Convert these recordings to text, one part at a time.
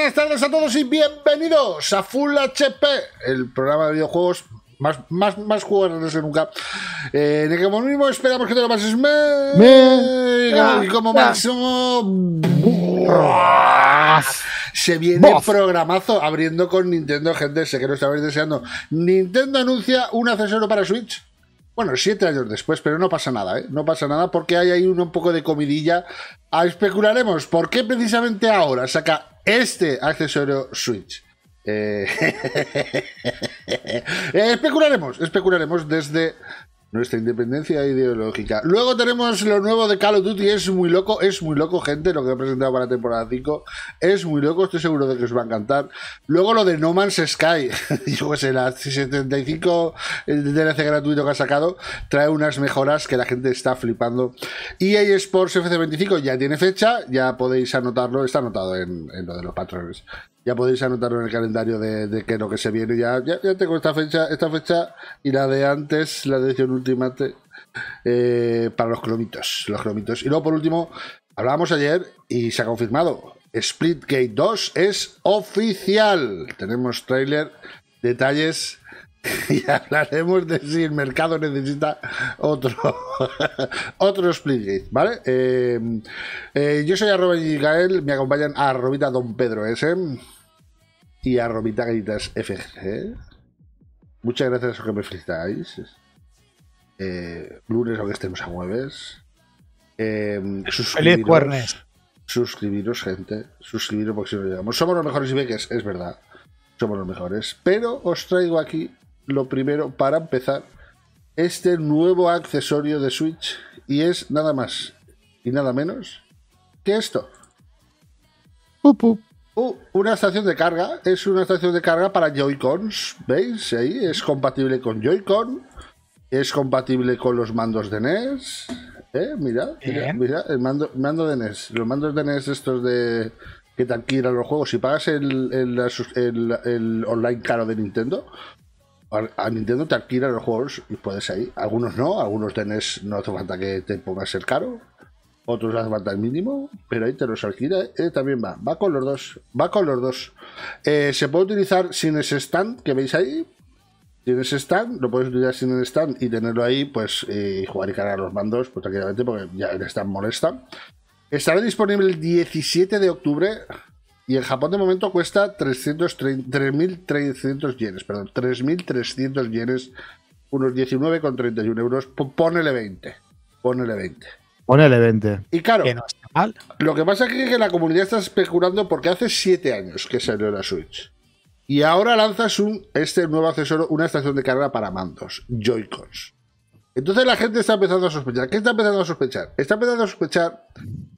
Buenas tardes a todos y bienvenidos a Full HP, el programa de videojuegos más jugadores que nunca. De que como mismo esperamos que te lo pases mega. Y como máximo se viene programazo abriendo con Nintendo, gente. Sé que lo estabais deseando. Nintendo anuncia un accesorio para Switch. Bueno, 7 años después, pero no pasa nada, ¿eh? No pasa nada porque hay ahí un poco de comidilla. Especularemos por qué precisamente ahora saca este accesorio Switch. Especularemos desde nuestra independencia ideológica. Luego tenemos lo nuevo de Call of Duty. Es muy loco, gente, lo que he presentado para la temporada 5. Es muy loco, estoy seguro de que os va a encantar. Luego lo de No Man's Sky. Pues el 75 DLC gratuito que ha sacado trae unas mejoras que la gente está flipando. EA Sports FC 25 ya tiene fecha, ya podéis anotarlo. Está anotado en lo de los patrones. Ya podéis anotarlo en el calendario de que lo que se viene. Ya tengo esta fecha y la de antes, la de edición Ultimate, para los cromitos. Y luego, por último, hablábamos ayer y se ha confirmado. Splitgate 2 es oficial. Tenemos tráiler, detalles y hablaremos de si el mercado necesita otro Splitgate, ¿vale? Yo soy @Gael, me acompañan a Romita Don Pedro S. y a Romita Gallitas FG. Muchas gracias a los que me felicitáis. Lunes, aunque estemos a jueves. Feliz viernes. Suscribiros, gente. Suscribiros porque si no llegamos. Somos los mejores ibeques, es verdad. Somos los mejores. Pero os traigo aquí lo primero para empezar. Este nuevo accesorio de Switch. Y es nada más y nada menos que esto. Una estación de carga. Es una estación de carga para Joy-Cons. ¿Veis? Ahí es compatible con Joy-Con. Es compatible con los mandos de NES. Mira, el mando de NES. Los mandos de NES estos de que te alquilan los juegos. Si pagas el online caro de Nintendo, a Nintendo te alquilan los juegos y puedes ahí. Algunos no, algunos de NES no hace falta que te pongas el caro. Otros hace falta el mínimo, pero ahí te los alquila. También va con los dos. Se puede utilizar sin ese stand que veis ahí. Tienes stand, lo puedes utilizar sin el stand y tenerlo ahí, pues jugar y cargar los mandos, pues tranquilamente, porque ya el stand molesta. Estará disponible el 17 de octubre y en Japón de momento cuesta 3.300 yenes, unos 19,31 euros. Ponele 20. Y claro, que no está mal. Lo que pasa es que la comunidad está especulando porque hace 7 años que salió la Switch. Y ahora lanzas este nuevo accesorio, una estación de carga para mandos, Joy-Cons. Entonces la gente está empezando a sospechar. ¿Qué está empezando a sospechar? Está empezando a sospechar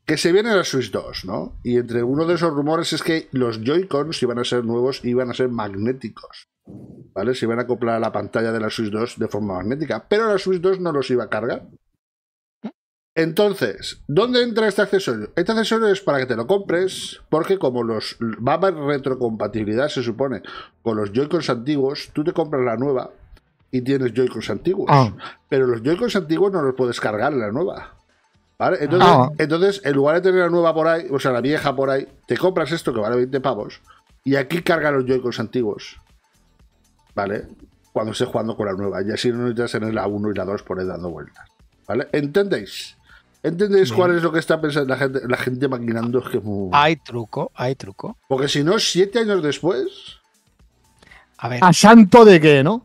que se viene la Switch 2, ¿no? Y entre uno de esos rumores es que los Joy-Cons iban a ser nuevos y iban a ser magnéticos, ¿vale? Se iban a acoplar a la pantalla de la Switch 2 de forma magnética, pero la Switch 2 no los iba a cargar. Entonces, ¿dónde entra este accesorio? Este accesorio es para que te lo compres, porque como va a haber retrocompatibilidad, se supone, con los Joy-Cons antiguos, tú te compras la nueva y tienes Joy-Cons antiguos. Oh. Pero los Joy-Cons antiguos no los puedes cargar en la nueva. ¿Vale? Entonces, en lugar de tener la nueva por ahí, o sea, la vieja por ahí, te compras esto que vale 20 pavos y aquí carga los Joy-Cons antiguos. ¿Vale? Cuando estés jugando con la nueva. Y así no necesitas tener la 1 y la 2 por ahí dando vueltas. ¿Vale? ¿Entendéis? ¿Entendéis cuál es lo que está pensando la gente maquinando? Es que muy... Hay truco. Porque si no, 7 años después... A ver... ¿A santo de qué, no?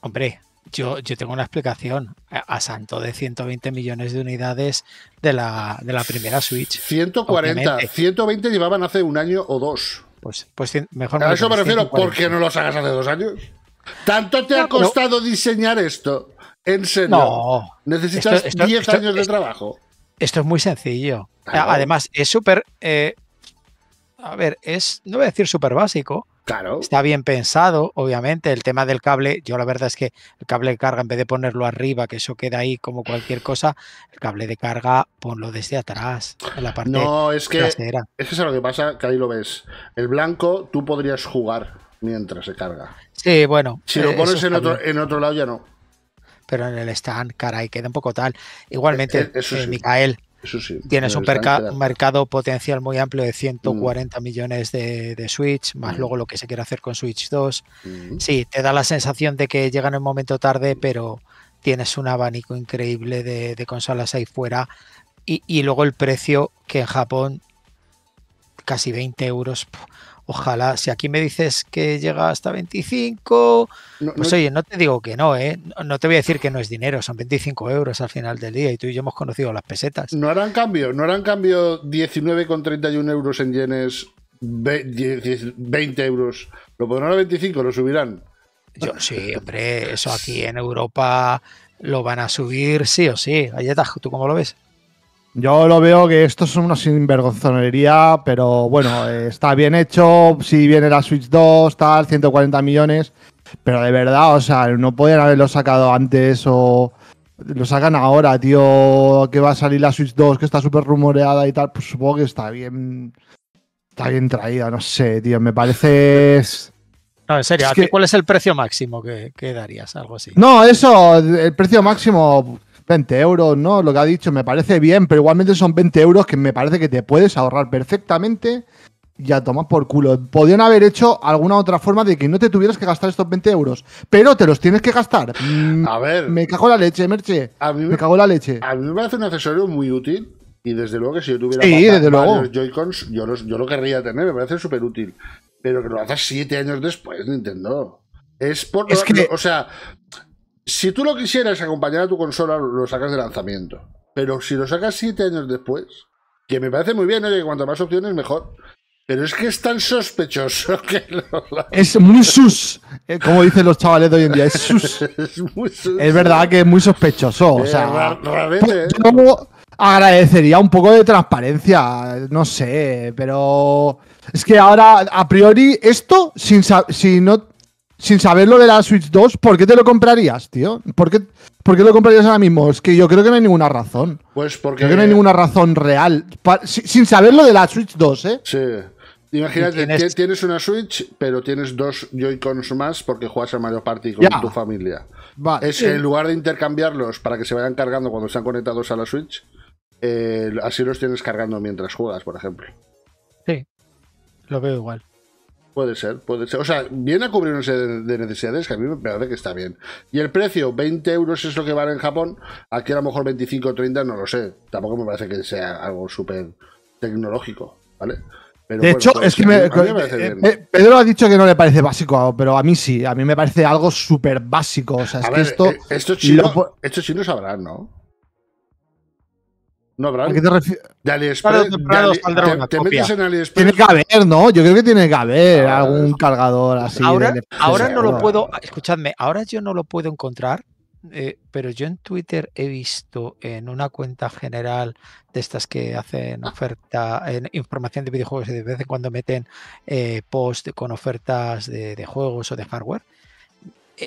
Hombre, yo tengo una explicación. A santo de 120 millones de unidades de la primera Switch. 140. Obviamente. 120 llevaban hace un año o dos. Pues mejor... A eso me refiero, ¿por qué no los hagas hace 2 años? ¿Tanto te ha costado diseñar esto? En serio. No. Necesitas 10 años de trabajo. Esto es muy sencillo. Claro. Además, es súper... no voy a decir súper básico. Claro. Está bien pensado, obviamente. El tema del cable, yo la verdad es que el cable de carga, en vez de ponerlo arriba, que eso queda ahí como cualquier cosa, el cable de carga ponlo desde atrás, en la parte trasera. Es que es lo que pasa, que ahí lo ves. El blanco, tú podrías jugar mientras se carga. Sí, bueno. Si lo pones en otro lado, ya no. Pero en el stand, caray, queda un poco tal. Igualmente, Micael, Eso sí. Tienes un mercado potencial muy amplio de 140 millones de Switch, más luego lo que se quiere hacer con Switch 2. Sí, te da la sensación de que llegan un momento tarde, pero tienes un abanico increíble de consolas ahí fuera. Y luego el precio, que en Japón casi 20 euros... Ojalá, si aquí me dices que llega hasta 25, pues oye, no te digo que no, ¿eh? No te voy a decir que no es dinero, son 25 euros al final del día y tú y yo hemos conocido las pesetas. ¿No harán cambio 19,31 euros en yenes, 20 euros? ¿Lo pondrán a 25? ¿Lo subirán? Yo sí, hombre, eso aquí en Europa lo van a subir sí o sí. Galletas, ¿tú cómo lo ves? Yo lo veo que esto es una sinvergonzonería, pero bueno, está bien hecho. Si viene la Switch 2, tal, 140 millones. Pero de verdad, o sea, no podían haberlo sacado antes o lo sacan ahora, tío. Que va a salir la Switch 2, que está súper rumoreada y tal. Pues supongo que está bien traída, no sé, tío. Me parece... No, en serio, ¿cuál es el precio máximo que darías? Algo así. No, eso, el precio máximo... 20 euros, ¿no? Lo que ha dicho me parece bien, pero igualmente son 20 euros que me parece que te puedes ahorrar perfectamente y a tomar por culo. Podrían haber hecho alguna otra forma de que no te tuvieras que gastar estos 20 euros, pero te los tienes que gastar. A ver... Me cago en la leche, Merche. Me cago en la leche. A mí me parece un accesorio muy útil y desde luego que si yo tuviera varios Joy-Cons, yo lo querría tener, me parece súper útil. Pero que lo haces 7 años después, Nintendo. O sea... Si tú lo quisieras acompañar a tu consola, lo sacas de lanzamiento. Pero si lo sacas 7 años después, que me parece muy bien, oye, que cuanto más opciones, mejor. Pero es que es tan sospechoso que... Es muy sus, como dicen los chavales de hoy en día, es sus. Es muy sus. Es verdad que es muy sospechoso. O sea, raramente, yo agradecería un poco de transparencia, no sé, pero... Es que ahora, a priori, esto, sin saber lo de la Switch 2, ¿por qué te lo comprarías, tío? ¿Por qué lo comprarías ahora mismo? Es que yo creo que no hay ninguna razón. Pues porque... Creo que no hay ninguna razón real. Sin saber lo de la Switch 2, ¿eh? Sí. Imagínate, tienes una Switch, pero tienes 2 Joy-Cons más porque juegas al Mario Party con tu familia. Vale. Es que en lugar de intercambiarlos para que se vayan cargando cuando están conectados a la Switch, así los tienes cargando mientras juegas, por ejemplo. Sí, lo veo igual. Puede ser. O sea, viene a cubrir una serie de necesidades que a mí me parece que está bien. Y el precio, 20 euros es lo que vale en Japón. Aquí a lo mejor 25 o 30, no lo sé. Tampoco me parece que sea algo súper tecnológico, ¿vale? Pero de hecho, es que Pedro ha dicho que no le parece básico, pero a mí sí. A mí me parece algo súper básico. O sea, estos chinos sabrán, ¿no? No, ¿a qué te refieres? De AliExpress. Te metes en AliExpress. Tiene que haber, ¿no? Yo creo que tiene que haber algún cargador así. Ahora no lo puedo. Escuchadme, ahora yo no lo puedo encontrar, pero yo en Twitter he visto en una cuenta general de estas que hacen oferta, información de videojuegos y de vez en cuando meten post con ofertas de juegos o de hardware.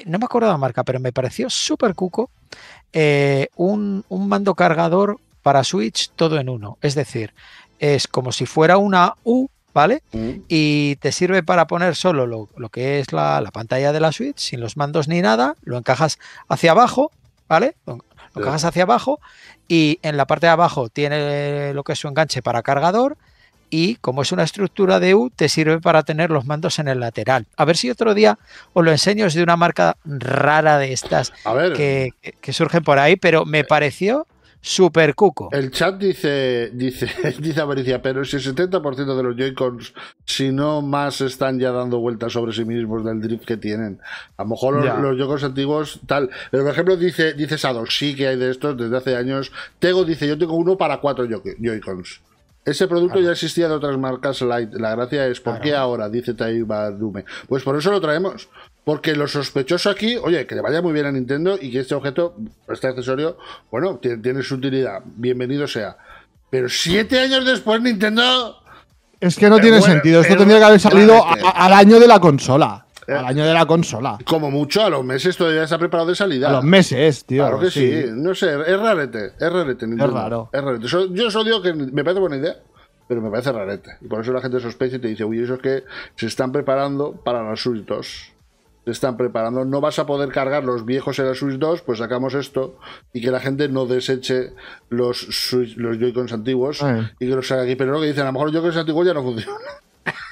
No me acuerdo de la marca, pero me pareció súper cuco un mando cargador para Switch todo en uno, es decir, es como si fuera una U, ¿vale? Y te sirve para poner solo lo que es la pantalla de la Switch, sin los mandos ni nada, lo encajas hacia abajo, ¿vale? Lo encajas hacia abajo y en la parte de abajo tiene lo que es su enganche para cargador y como es una estructura de U, te sirve para tener los mandos en el lateral. A ver si otro día os lo enseño, es de una marca rara de estas que surgen por ahí, pero me pareció... Super cuco. El chat dice Avaricia, pero si el 70% de los Joy-Cons, si no más, están ya dando vueltas sobre sí mismos del drift que tienen. A lo mejor los Joy-Cons antiguos, tal. Pero por ejemplo, dice Sado, sí que hay de estos desde hace años. Tego dice, yo tengo uno para 4 Joy-Cons. Ese producto ya existía de otras marcas Light. La gracia es, ¿por qué ahora? Dice Taiba Dume. Pues por eso lo traemos. Porque lo sospechoso aquí, oye, que le vaya muy bien a Nintendo y que este objeto, este accesorio, bueno, tiene su utilidad, bienvenido sea. Pero 7 años después, Nintendo... Es que no tiene sentido, esto tendría que haber salido al año de la consola. Al año de la consola. Como mucho, a los meses todavía está preparado de salida. A los meses, tío. Claro que sí, no sé, es rarete, Nintendo. Es raro. Es rarete. Yo solo digo que me parece buena idea. Pero me parece rarete. Y por eso la gente sospecha y te dice, uy, eso es que se están preparando para los surtos. Te están preparando. No vas a poder cargar los viejos en la Switch 2, pues sacamos esto y que la gente no deseche los Joy-Cons antiguos y que los saque aquí. Pero lo que dicen, a lo mejor los Joy-Cons antiguos ya no funcionan.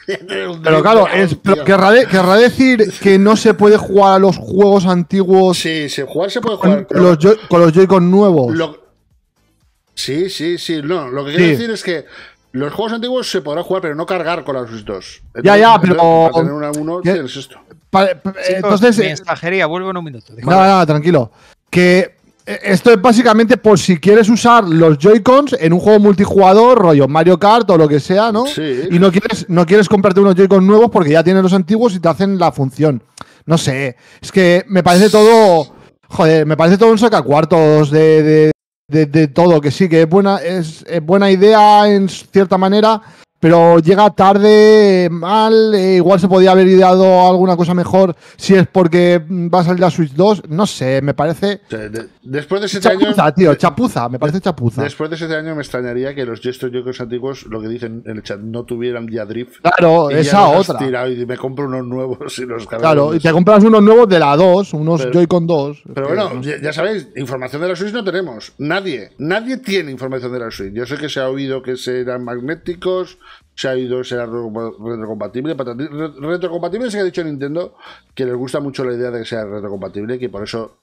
Pero claro, querrá decir que no se puede jugar a los juegos antiguos. Sí, se puede jugar con los Joy-Cons nuevos. Sí, sí, sí. No, lo que quiero decir es que los juegos antiguos se podrá jugar, pero no cargar con la Switch 2. Entonces, ya, pero para tener uno tienes esto. Entonces, mensajería, vuelvo en un minuto. Nada, tranquilo. Que esto es básicamente por si quieres usar los Joy-Cons en un juego multijugador, rollo Mario Kart o lo que sea, ¿no? Sí. Y no quieres comprarte unos Joy-Cons nuevos porque ya tienen los antiguos y te hacen la función. No sé. Es que me parece todo. Joder, me parece todo un sacacuartos de todo. Que sí, que es buena idea en cierta manera. Pero llega tarde, mal, igual se podía haber ideado alguna cosa mejor si es porque va a salir la Switch 2. No sé, me parece... Después de 7 años... Chapuza, tío, chapuza, me parece chapuza. Después de 7 años me extrañaría que los gestos yocos antiguos, lo que dicen en el chat, no tuvieran ya drift. Claro, esa otra. Y me compro unos nuevos y los cargamos. Claro, y te compras unos nuevos de la 2, unos Joy-Con 2. Pero bueno, ya sabéis, información de la Switch no tenemos. Nadie tiene información de la Switch. Yo sé que se ha oído que serán magnéticos... Se ha ido, será retrocompatible. Retrocompatible se ha dicho Nintendo que les gusta mucho la idea de que sea retrocompatible, que por eso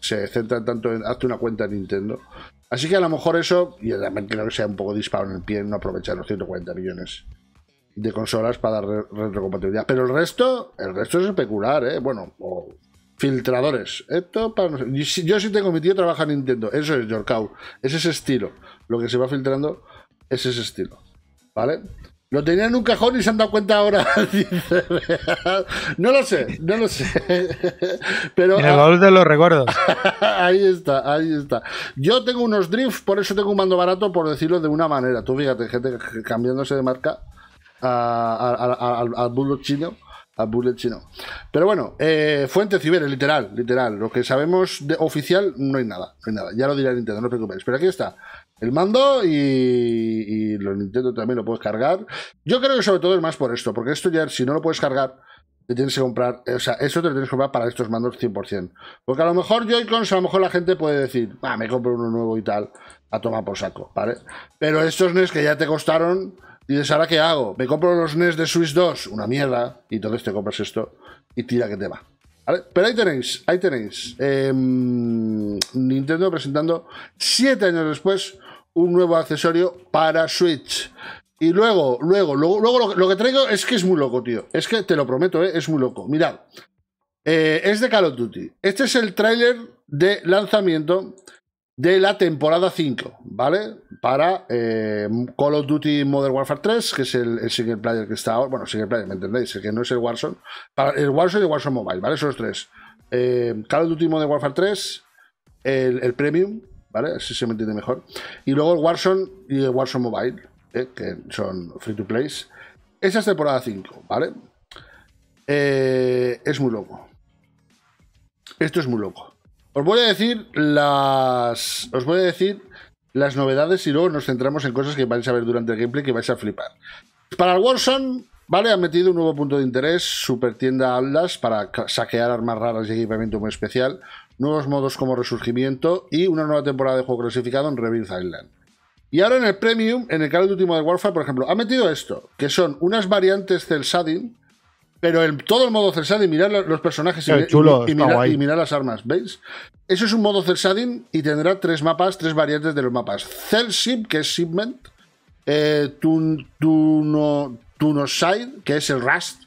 se centran tanto en hazte una cuenta en Nintendo. Así que a lo mejor eso, y además creo que sea un poco disparo en el pie, no aprovechar los 140 millones de consolas para dar retrocompatibilidad. Pero el resto es especular, bueno, o filtradores. Esto para nosotros. Yo sí tengo mi tío trabaja en Nintendo, eso es Yorkau, es ese estilo. Lo que se va filtrando es ese estilo. ¿Vale? Lo tenían en un cajón y se han dado cuenta ahora. No lo sé. Pero, en el baúl de los recuerdos. Ahí está. Yo tengo unos drifts, por eso tengo un mando barato, por decirlo de una manera. Tú fíjate, gente cambiándose de marca al bullet chino. Pero bueno, fuente ciber, literal. Lo que sabemos de oficial, no hay nada. Ya lo dirá Nintendo, no os preocupéis. Pero aquí está. El mando y los Nintendo también lo puedes cargar. Yo creo que sobre todo es más por esto, porque esto ya, si no lo puedes cargar, te tienes que comprar, o sea, eso te lo tienes que comprar para estos mandos 100%. Porque a lo mejor Joy-Cons, a lo mejor la gente puede decir, me compro uno nuevo y tal, a tomar por saco, ¿vale? Pero estos NES que ya te costaron, dices, ¿ahora qué hago? Me compro los NES de Switch 2, una mierda, y entonces te compras esto y tira que te va. ¿Vale? Pero ahí tenéis. Nintendo presentando 7 años después un nuevo accesorio para Switch. Y luego lo que traigo es que es muy loco, tío. Es que te lo prometo, es muy loco. Mirad, es de Call of Duty. Este es el tráiler de lanzamiento de la temporada 5, ¿vale? Para Call of Duty Modern Warfare 3, que es el single player que está ahora. Bueno, single player, ¿me entendéis? El que no es el Warzone. Para el Warzone y el Warzone Mobile, ¿vale? Esos tres. Call of Duty Modern Warfare 3, el Premium, ¿vale? Así se me entiende mejor. Y luego el Warzone y el Warzone Mobile, que son free to play. Esa es temporada 5, ¿vale? Es muy loco. Esto es muy loco. Os voy a decir las novedades y luego nos centramos en cosas que vais a ver durante el gameplay que vais a flipar. Para el Warzone, ¿vale? Han metido un nuevo punto de interés, super tienda Atlas para saquear armas raras y equipamiento muy especial, nuevos modos como Resurgimiento y una nueva temporada de juego clasificado en Rebirth Island. Y ahora en el Premium, en el Call of Duty Modern Warfare, por ejemplo, han metido esto, que son unas variantes Cel shading, pero todo el modo Cel shading, mirad los personajes y mirad las armas, ¿veis? Eso es un modo Cel shading y tendrá 3 variantes de los mapas. Cel Ship, que es Shipment, Tunoside, que es el Rust,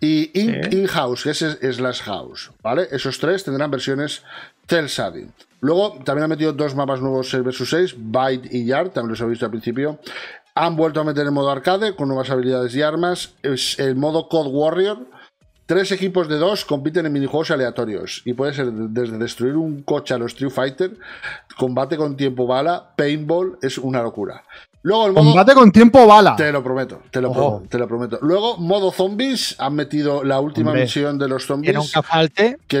y In-House, que es Slash House, ¿vale? Esos 3 tendrán versiones Cel shading. Luego también han metido 2 mapas nuevos, 6 vs 6, Bite y Yard, también los he visto al principio. Han vuelto a meter el modo arcade con nuevas habilidades y armas. Es el modo Code Warrior. 3 equipos de 2 compiten en minijuegos aleatorios. Y puede ser desde destruir un coche a los Street Fighter, combate con tiempo bala, paintball, es una locura. Luego el modo... Combate con tiempo bala. Te lo prometo. Luego, modo zombies, han metido la última misión de los zombies. Que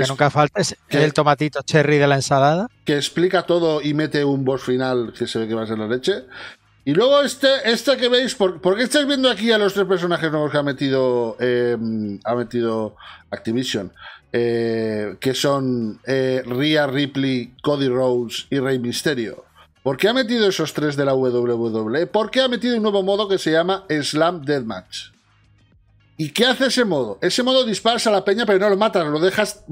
nunca falte, es el tomatito cherry de la ensalada. Que explica todo y mete un boss final que se ve que va a ser la leche. Y luego este que veis, ¿por qué estáis viendo aquí a los tres personajes nuevos que ha metido Activision? Que son Rhea Ripley, Cody Rhodes y Rey Mysterio. ¿Por qué ha metido esos tres de la WWE? Porque ha metido un nuevo modo que se llama Slam Deathmatch. ¿Y qué hace ese modo? Ese modo disparas a la peña, pero no lo matas, lo dejas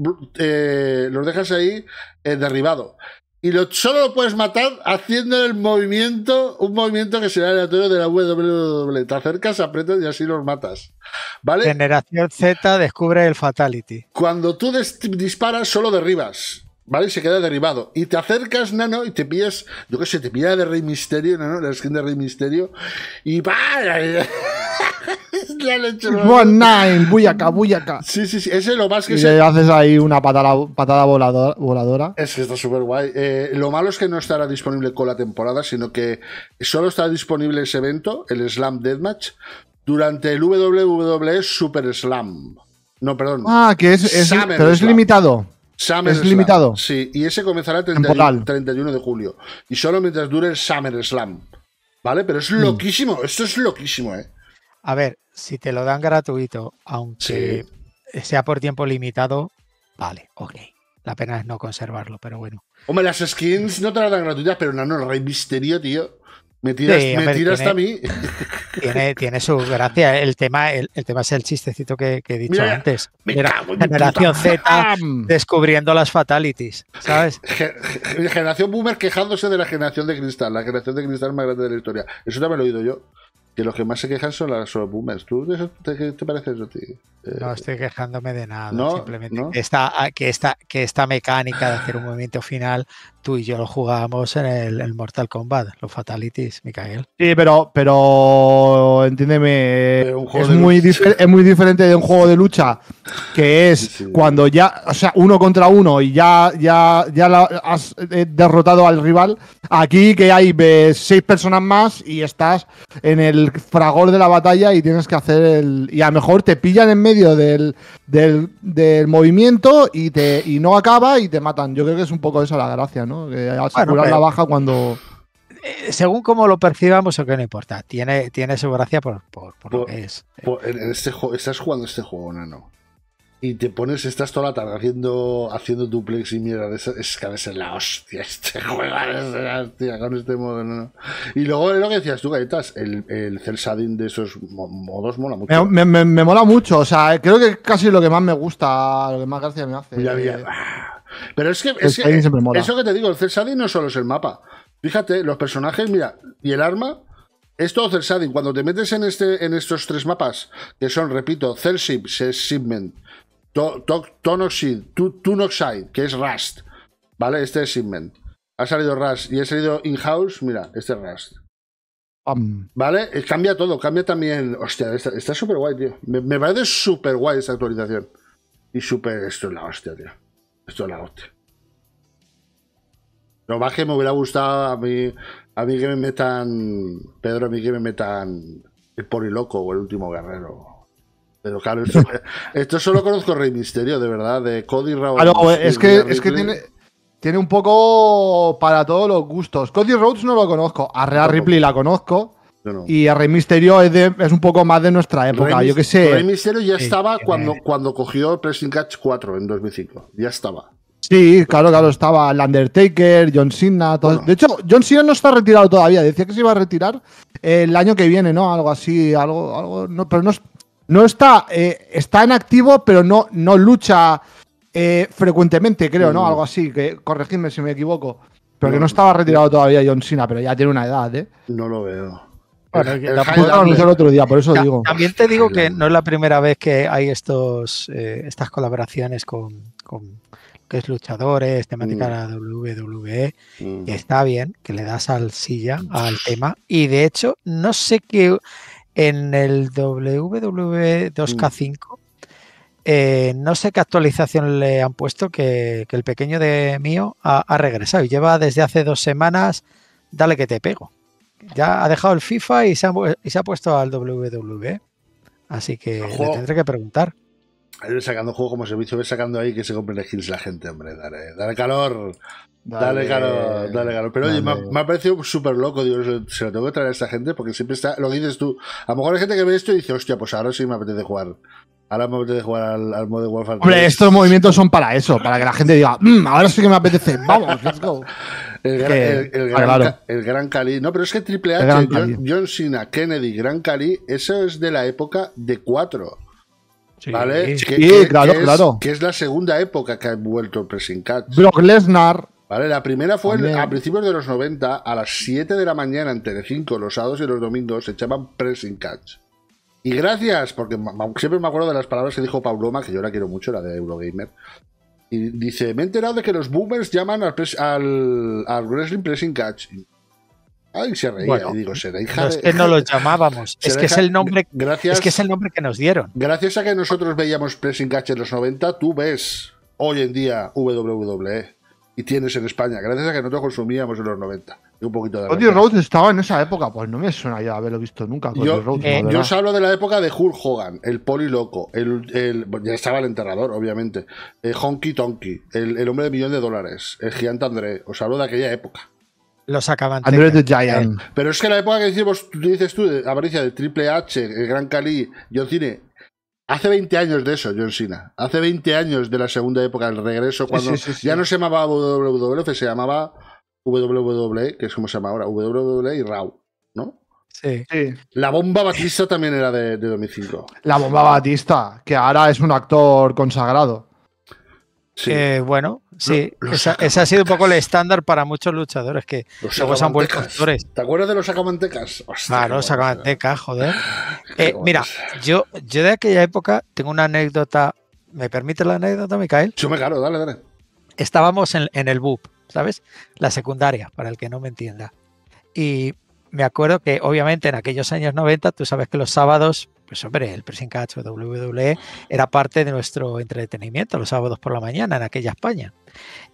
ahí derribado. Y solo lo puedes matar haciendo el movimiento, un movimiento que será aleatorio de la WWE. Te acercas, aprietas y así los matas. ¿Vale? Generación Z descubre el Fatality. Cuando tú disparas, solo derribas, ¿vale? Y se queda derribado. Y te acercas, nano, y te pillas, yo qué sé, te pilla de Rey Mysterio, nano, la skin de Rey Mysterio, y ¡vaya! One Nine, buyaca. Sí, ese es lo más que... Y le haces ahí una patada voladora. Es que está súper guay. Lo malo es que no estará disponible con la temporada, sino que solo estará disponible ese evento, el Slam Deathmatch, durante el WWE Super Slam. No, perdón. Ah, que es pero es limitado. SummerSlam. Es limitado. Sí, y ese comenzará el 31 de julio. Y solo mientras dure el SummerSlam. ¿Vale? Pero es loquísimo. Esto es loquísimo, ¿eh? A ver, si te lo dan gratuito, aunque sea por tiempo limitado, vale, ok. La pena es no conservarlo, pero bueno. Hombre, las skins no te las dan gratuitas, pero no, el Rey Mysterio, tío. Me tiras hasta a mí. Tiene su gracia. El tema es el chistecito que he dicho antes. Generación Z descubriendo las fatalities, ¿sabes? Generación Boomer quejándose de la generación de cristal. La generación de cristal más grande de la historia. Eso también lo he oído yo. Que los que más se quejan son las boomers. ¿Tú te parece eso a ti? No estoy quejándome de nada. ¿No? Simplemente ¿no? Que esta mecánica de hacer un movimiento final, tú y yo lo jugábamos en el Mortal Kombat, los Fatalities, Mikael. Sí, pero entiéndeme, es muy diferente de un juego de lucha, que es cuando ya, o sea, uno contra uno y ya has derrotado al rival. Aquí que hay seis personas más y estás en el fragor de la batalla y tienes que hacer el... Y a lo mejor te pillan en medio del movimiento y no acaba y te matan. Yo creo que es un poco esa la gracia, ¿no? Que asegurar la baja cuando... Según como lo percibamos o que no importa. Tiene su gracia por lo que es. Estás jugando este juego, nano. Y te pones, estás toda la tarde haciendo duplex y mierda. Es que a veces la hostia, este juego, hostia, con este modo, ¿no? Y luego lo que decías tú, Galletas, el cel shading de esos modos mola mucho. Me mola mucho, o sea, creo que casi lo que más me gusta, lo que más gracia me hace. Pero es que eso que te digo, el cel shading no solo es el mapa. Fíjate, los personajes, mira, y el arma... Es todo cel shading. Cuando te metes en estos tres mapas, que son, repito, Cel Shipment, Tunoxide, que es Rust, ¿vale? Este es Shipment. Ha salido Rust y ha salido In-House, mira, este es Rust. ¿Vale? Cambia todo, cambia también... Hostia, está súper guay, tío. Me parece súper guay esta actualización. Y súper... Esto es la hostia, tío. Esto es la hostia. Lo más que me hubiera gustado a mí... A mí que me metan... Pedro, a mí que me metan... El Poliloco o el Último Guerrero. Pero claro, esto solo conozco Rey Mysterio, de verdad. De Cody Rhodes. Claro, es que tiene un poco para todos los gustos. Cody Rhodes no lo conozco. A Rhea Ripley la conozco. No. Y a Rey Mysterio es un poco más de nuestra época, yo qué sé. Rey Mysterio ya estaba cuando cogió Pressing Catch 4 en 2005. Ya estaba. Sí, claro, estaba el Undertaker, John Cena... Todo. Bueno. De hecho, John Cena no está retirado todavía. Decía que se iba a retirar el año que viene, ¿no? Algo así, algo no, pero no está... está en activo, pero no lucha frecuentemente, creo, ¿no? Algo así, que corregidme si me equivoco. Pero que no estaba retirado todavía John Cena, pero ya tiene una edad, ¿eh? No lo veo. Bueno, el otro día, por eso digo. También te digo que no es la primera vez que hay estas colaboraciones con que es luchadores, temática de la WWE, y está bien que le das al silla al tema, y de hecho, no sé qué en el WWE 2K5 no sé qué actualización le han puesto que el pequeño de mío ha regresado, y lleva desde hace 2 semanas, dale que te pego. Ya ha dejado el FIFA y se ha puesto al WWE, así que le tendré que preguntar. Ves sacando juego como servicio, ves sacando ahí que se compren skins la gente, hombre. Dale calor. Dale, Garo. Pero dale. Oye, me ha parecido súper loco. Digo, se lo tengo que traer a esta gente porque siempre está. Lo que dices tú. A lo mejor hay gente que ve esto y dice, hostia, pues ahora sí me apetece jugar. Ahora me apetece jugar al Modern Warfare 3. Hombre, estos movimientos son para eso, para que la gente diga, ahora sí que me apetece. Vamos, let's go. El Gran Cali. No, pero es que Triple H, John Cena, Kennedy, Gran Cali, eso es de la época de 4. Sí, ¿vale? Sí, claro. Que es la segunda época que ha vuelto el Pressing Catch. Brock Lesnar. Vale, la primera fue a principios de los 90, a las 7 de la mañana en Telecinco, los sábados y los domingos, se echaban Pressing Catch. Y gracias, porque siempre me acuerdo de las palabras que dijo Pauloma, que yo la quiero mucho, la de Eurogamer. Y dice, me he enterado de que los boomers llaman al wrestling Pressing Catch. Ay, se reía. Bueno, y digo, será hija de... Es que no lo llamábamos. Es que es el nombre, gracias, es que es el nombre que nos dieron. Gracias a que nosotros veíamos Pressing Catch en los 90, tú ves hoy en día WWE. Y tienes en España, gracias a que nosotros consumíamos en los 90. Un poquito de Cody Rhodes estaba en esa época, pues no me suena ya haberlo visto nunca. Yo os hablo de la época de Hulk Hogan, el poliloco, ya estaba el enterrador, obviamente, Honky Tonky, el hombre de $1.000.000, el gigante André. Os hablo de aquella época. Lo sacaban. André the Giant. Pero es que la época que decimos, dices tú, de aparición de Triple H, el Gran Cali, John Cena. Hace 20 años de eso, John Cena. Hace 20 años de la segunda época, el regreso, cuando ya no se llamaba WWF, se llamaba WWE, que es como se llama ahora, WWE y Raw, ¿no? Sí. La Bomba Batista también era de 2005. La Bomba Batista, que ahora es un actor consagrado. Sí. Bueno, sí. Ese ha sido un poco el estándar para muchos luchadores que luego se han vuelto actores. ¿Te acuerdas de los sacamantecas? Claro, los sacamantecas, joder. Mira, yo de aquella época tengo una anécdota. ¿Me permite la anécdota, Micael? Sí, me caro, dale. Estábamos en el BUP, ¿sabes? La secundaria, para el que no me entienda. Y me acuerdo que, obviamente, en aquellos años 90, tú sabes que los sábados... Pues hombre, el Pressing Catch WWE era parte de nuestro entretenimiento los sábados por la mañana en aquella España.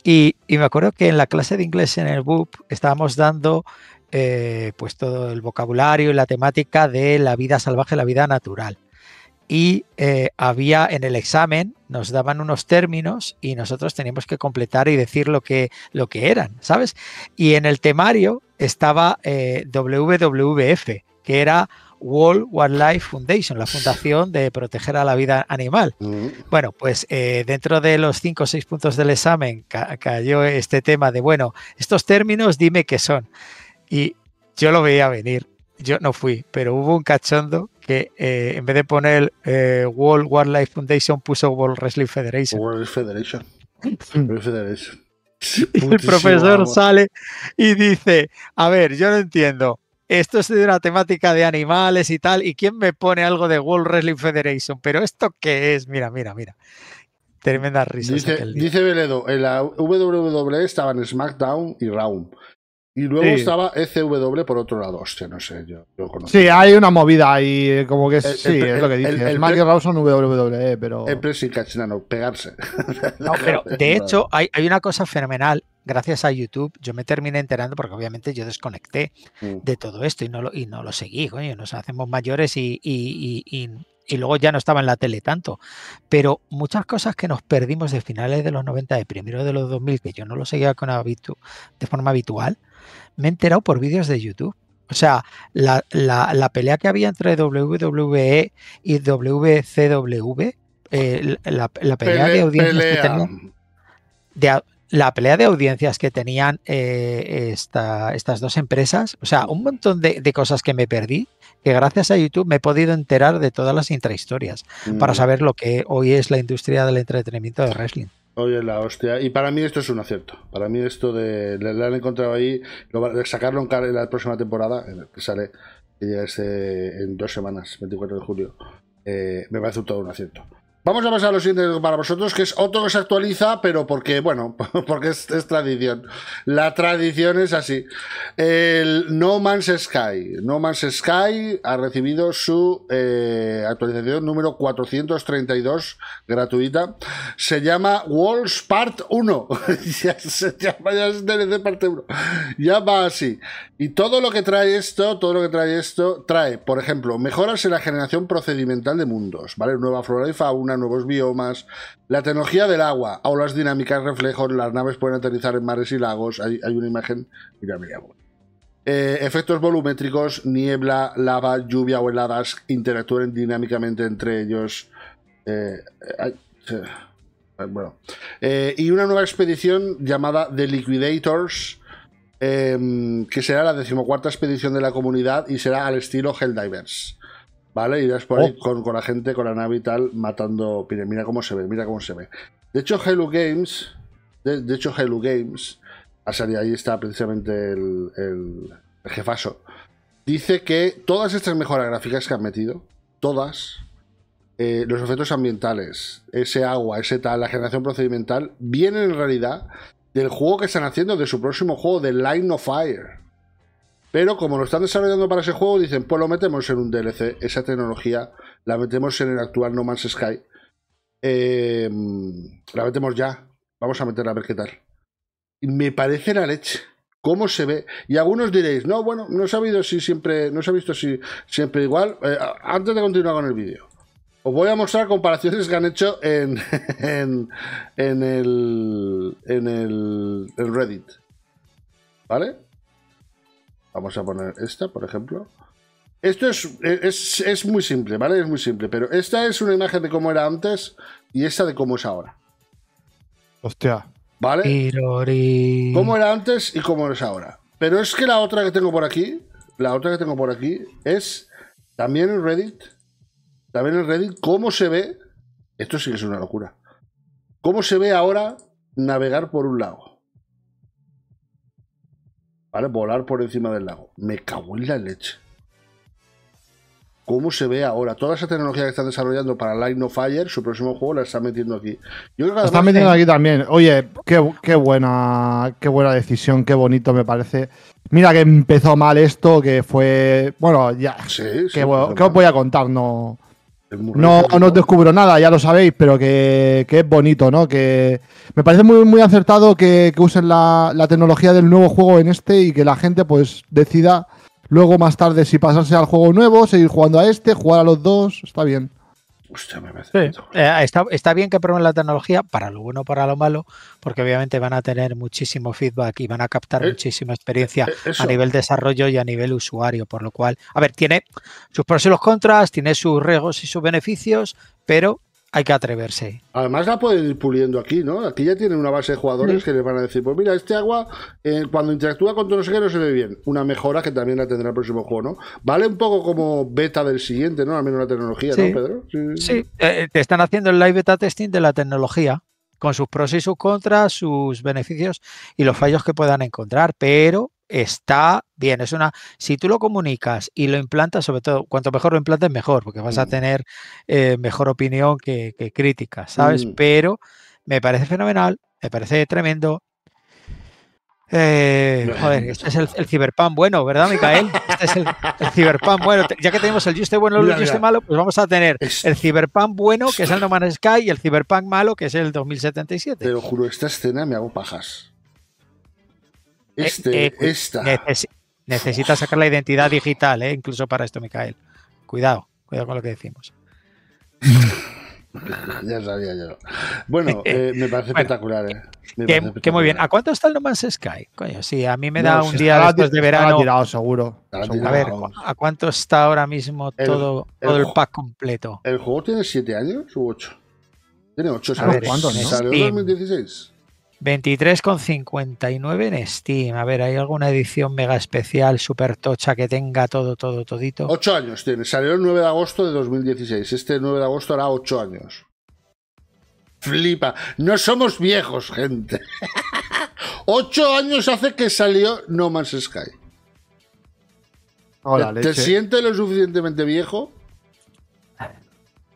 Y me acuerdo que en la clase de inglés en el BUP estábamos dando pues todo el vocabulario y la temática de la vida salvaje, la vida natural. Y había en el examen, nos daban unos términos y nosotros teníamos que completar y decir lo que eran, ¿sabes? Y en el temario estaba WWF, que era... World Wildlife Foundation, la fundación de proteger a la vida animal. Bueno, pues dentro de los 5 o 6 puntos del examen cayó este tema de, bueno, estos términos dime qué son. Y yo lo veía venir, yo no fui, pero hubo un cachondo que en vez de poner World Wildlife Foundation puso World Wrestling Federation. World Federation. El profesor sale y dice, a ver, yo no entiendo. Esto es de una temática de animales y tal, ¿y quién me pone algo de World Wrestling Federation? ¿Pero esto qué es? Mira. Tremenda risa. Dice Beledo, en la WWE estaban SmackDown y Raw. Y luego estaba ECW por otro lado. Hostia, no sé, yo lo conozco. Sí, hay una movida ahí, como que es lo que dice. El Mario Raw son WWE, pero... El Pressing Catch, no, pegarse. No, pero de hecho hay una cosa fenomenal. Gracias a YouTube, yo me terminé enterando porque obviamente yo desconecté de todo esto y no lo seguí, coño, nos hacemos mayores y luego ya no estaba en la tele tanto. Pero muchas cosas que nos perdimos de finales de los 90, de primero de los 2000, que yo no lo seguía de forma habitual, me he enterado por vídeos de YouTube. O sea, la pelea que había entre WWE y WCW, la pelea de audiencias que tenían... La pelea de audiencias que tenían estas dos empresas, o sea, un montón de cosas que me perdí, que gracias a YouTube me he podido enterar de todas las intrahistorias para saber lo que hoy es la industria del entretenimiento de wrestling. Oye, la hostia. Y para mí esto es un acierto. Para mí esto de... Le han encontrado ahí, sacarlo en la próxima temporada, que sale ya en 2 semanas, 24 de julio. Me parece todo un acierto. Vamos a pasar a lo siguiente para vosotros, que es otro que se actualiza, pero porque es tradición. La tradición es así. El No Man's Sky. No Man's Sky ha recibido su actualización número 432, gratuita. Se llama Walls Part 1. ya es DLC Parte 1. Ya va así. Y todo lo que trae esto, trae, por ejemplo, mejoras en la generación procedimental de mundos, ¿vale? Nueva flora y fauna, fauna, nuevos biomas, la tecnología del agua, aulas dinámicas, reflejos, las naves pueden aterrizar en mares y lagos, hay una imagen, mira, bueno. Efectos volumétricos, niebla, lava, lluvia o heladas interactúen dinámicamente entre ellos. Y una nueva expedición llamada The Liquidators, que será la 14ª expedición de la comunidad y será al estilo Helldivers, ¿vale? Irás por ahí con la gente, con la nave y tal, matando. Mira cómo se ve, mira cómo se ve. De hecho, Hello Games, a salir ahí está precisamente el jefazo. Dice que todas estas mejoras gráficas que han metido, todas, los efectos ambientales, ese agua, ese tal, la generación procedimental, vienen en realidad del juego que están haciendo, de su próximo juego, de Line of Fire. Pero como lo están desarrollando para ese juego, dicen, pues lo metemos en un DLC, esa tecnología la metemos en el actual No Man's Sky. La metemos ya, vamos a meterla a ver qué tal. Me parece la leche, cómo se ve. Y algunos diréis, no, bueno, no se ha visto siempre igual. Antes de continuar con el vídeo, os voy a mostrar comparaciones que han hecho en Reddit, ¿vale? Vamos a poner esta, por ejemplo. Esto es muy simple, ¿vale? Es muy simple, pero esta es una imagen de cómo era antes y esta de cómo es ahora. Hostia. ¿Vale? Cómo era antes y cómo es ahora. Pero es que la otra que tengo por aquí es también en Reddit. También en Reddit, cómo se ve. Esto sí que es una locura. Cómo se ve ahora navegar por un lago. ¿Vale? Volar por encima del lago. Me cago en la leche. Cómo se ve ahora. Toda esa tecnología que están desarrollando para Line of Fire, su próximo juego, la están metiendo aquí. Yo creo que la están metiendo aquí también. Oye, qué buena decisión, qué bonito me parece. Mira que empezó mal esto, que fue... Bueno, ya. Sí, sí, bueno, ¿qué os voy a contar? No os descubro nada, ya lo sabéis, pero que es bonito, ¿no? Que me parece muy, muy acertado que usen la tecnología del nuevo juego en este y que la gente pues decida luego más tarde si pasarse al juego nuevo, seguir jugando a este, jugar a los dos, está bien. Hostia, me parece. Sí. Está bien que prueben la tecnología, para lo bueno, para lo malo, porque obviamente van a tener muchísimo feedback y van a captar muchísima experiencia a nivel desarrollo y a nivel usuario, por lo cual, a ver, tiene sus pros y los contras, tiene sus riesgos y sus beneficios, pero hay que atreverse. Además la pueden ir puliendo aquí, ¿no? Aquí ya tienen una base de jugadores que les van a decir, pues mira, este agua, cuando interactúa con todo no sé qué, no se ve bien. Una mejora que también la tendrá el próximo juego, ¿no? Vale un poco como beta del siguiente, ¿no? Al menos la tecnología, sí. ¿No, Pedro? Sí. Te están haciendo el live beta testing de la tecnología, con sus pros y sus contras, sus beneficios y los fallos que puedan encontrar, pero... Está bien, si tú lo comunicas y lo implantas, sobre todo, cuanto mejor lo implantes, mejor, porque vas a tener mejor opinión que crítica, ¿sabes? Pero me parece fenomenal, me parece tremendo. Joder, este es el ciberpan bueno, ¿verdad, Micael? Este es el ciberpan bueno. Ya que tenemos el juste bueno y el juste malo, pues vamos a tener el ciberpan bueno, que es el No Man's Sky, y el ciberpan malo, que es el 2077. Te lo juro, esta escena me hago pajas. Necesita sacar la identidad digital, incluso para esto, Micael. Cuidado con lo que decimos. Ya sabía yo. Bueno, me parece espectacular. Que muy bien. ¿A cuánto está el No Man's Sky? Coño, sí, a mí me da un día después de verano. Tirado, seguro. A ver, ¿a cuánto está ahora mismo todo el pack completo? ¿El juego tiene 7 años o 8? Tiene 8. ¿Cuánto? ¿Salió en 2016? 23,59 en Steam. A ver, ¿hay alguna edición mega especial, super tocha, que tenga todito? 8 años tiene. Salió el 9 de agosto de 2016. Este 9 de agosto hará 8 años. Flipa. No somos viejos, gente. 8 años hace que salió No Man's Sky. Hola, ¿Te sientes lo suficientemente viejo?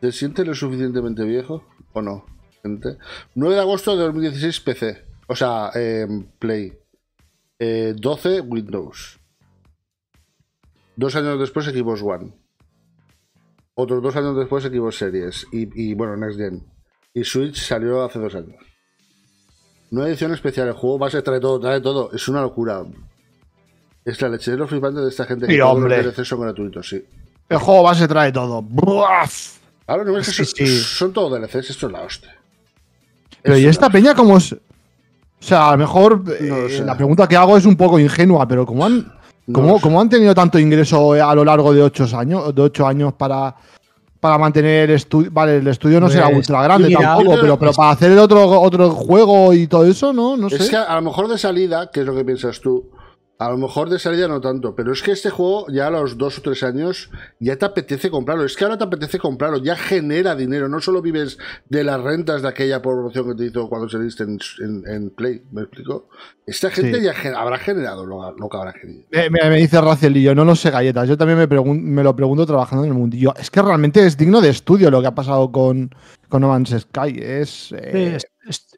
¿Te sientes lo suficientemente viejo o no? 9 de agosto de 2016 PC, o sea, Play, 12 Windows, 2 años después Xbox One, otros 2 años después Xbox Series y bueno, Next Gen, y Switch salió hace 2 años. Nueva edición especial, el juego base trae todo, es una locura. Es la leche de los flipantes de esta gente, que todos los DLCs son gratuitos, sí. El juego base trae todo. ¡Buaf! Ahora no es que son todo DLCs, esto es la hostia. Pero ¿y esta peña cómo es? O sea, a lo mejor la pregunta que hago es un poco ingenua, pero ¿cómo han, cómo han tenido tanto ingreso a lo largo de 8 años para mantener el estudio? Vale, el estudio no será ultra grande tampoco, pero para hacer el otro juego y todo eso, ¿no? No sé. Es que a lo mejor de salida, que es lo que piensas tú, a lo mejor de salida no tanto, pero es que este juego ya a los 2 o 3 años ya te apetece comprarlo. Es que ahora te apetece comprarlo, ya genera dinero. No solo vives de las rentas de aquella promoción que te hizo cuando saliste en Play, ¿me explico? Esta gente ya habrá generado lo que habrá generado. Me dice Racelillo, no lo sé, galletas. Yo también me lo pregunto trabajando en el mundillo. Es que realmente es digno de estudio lo que ha pasado con No Man's Sky. Es...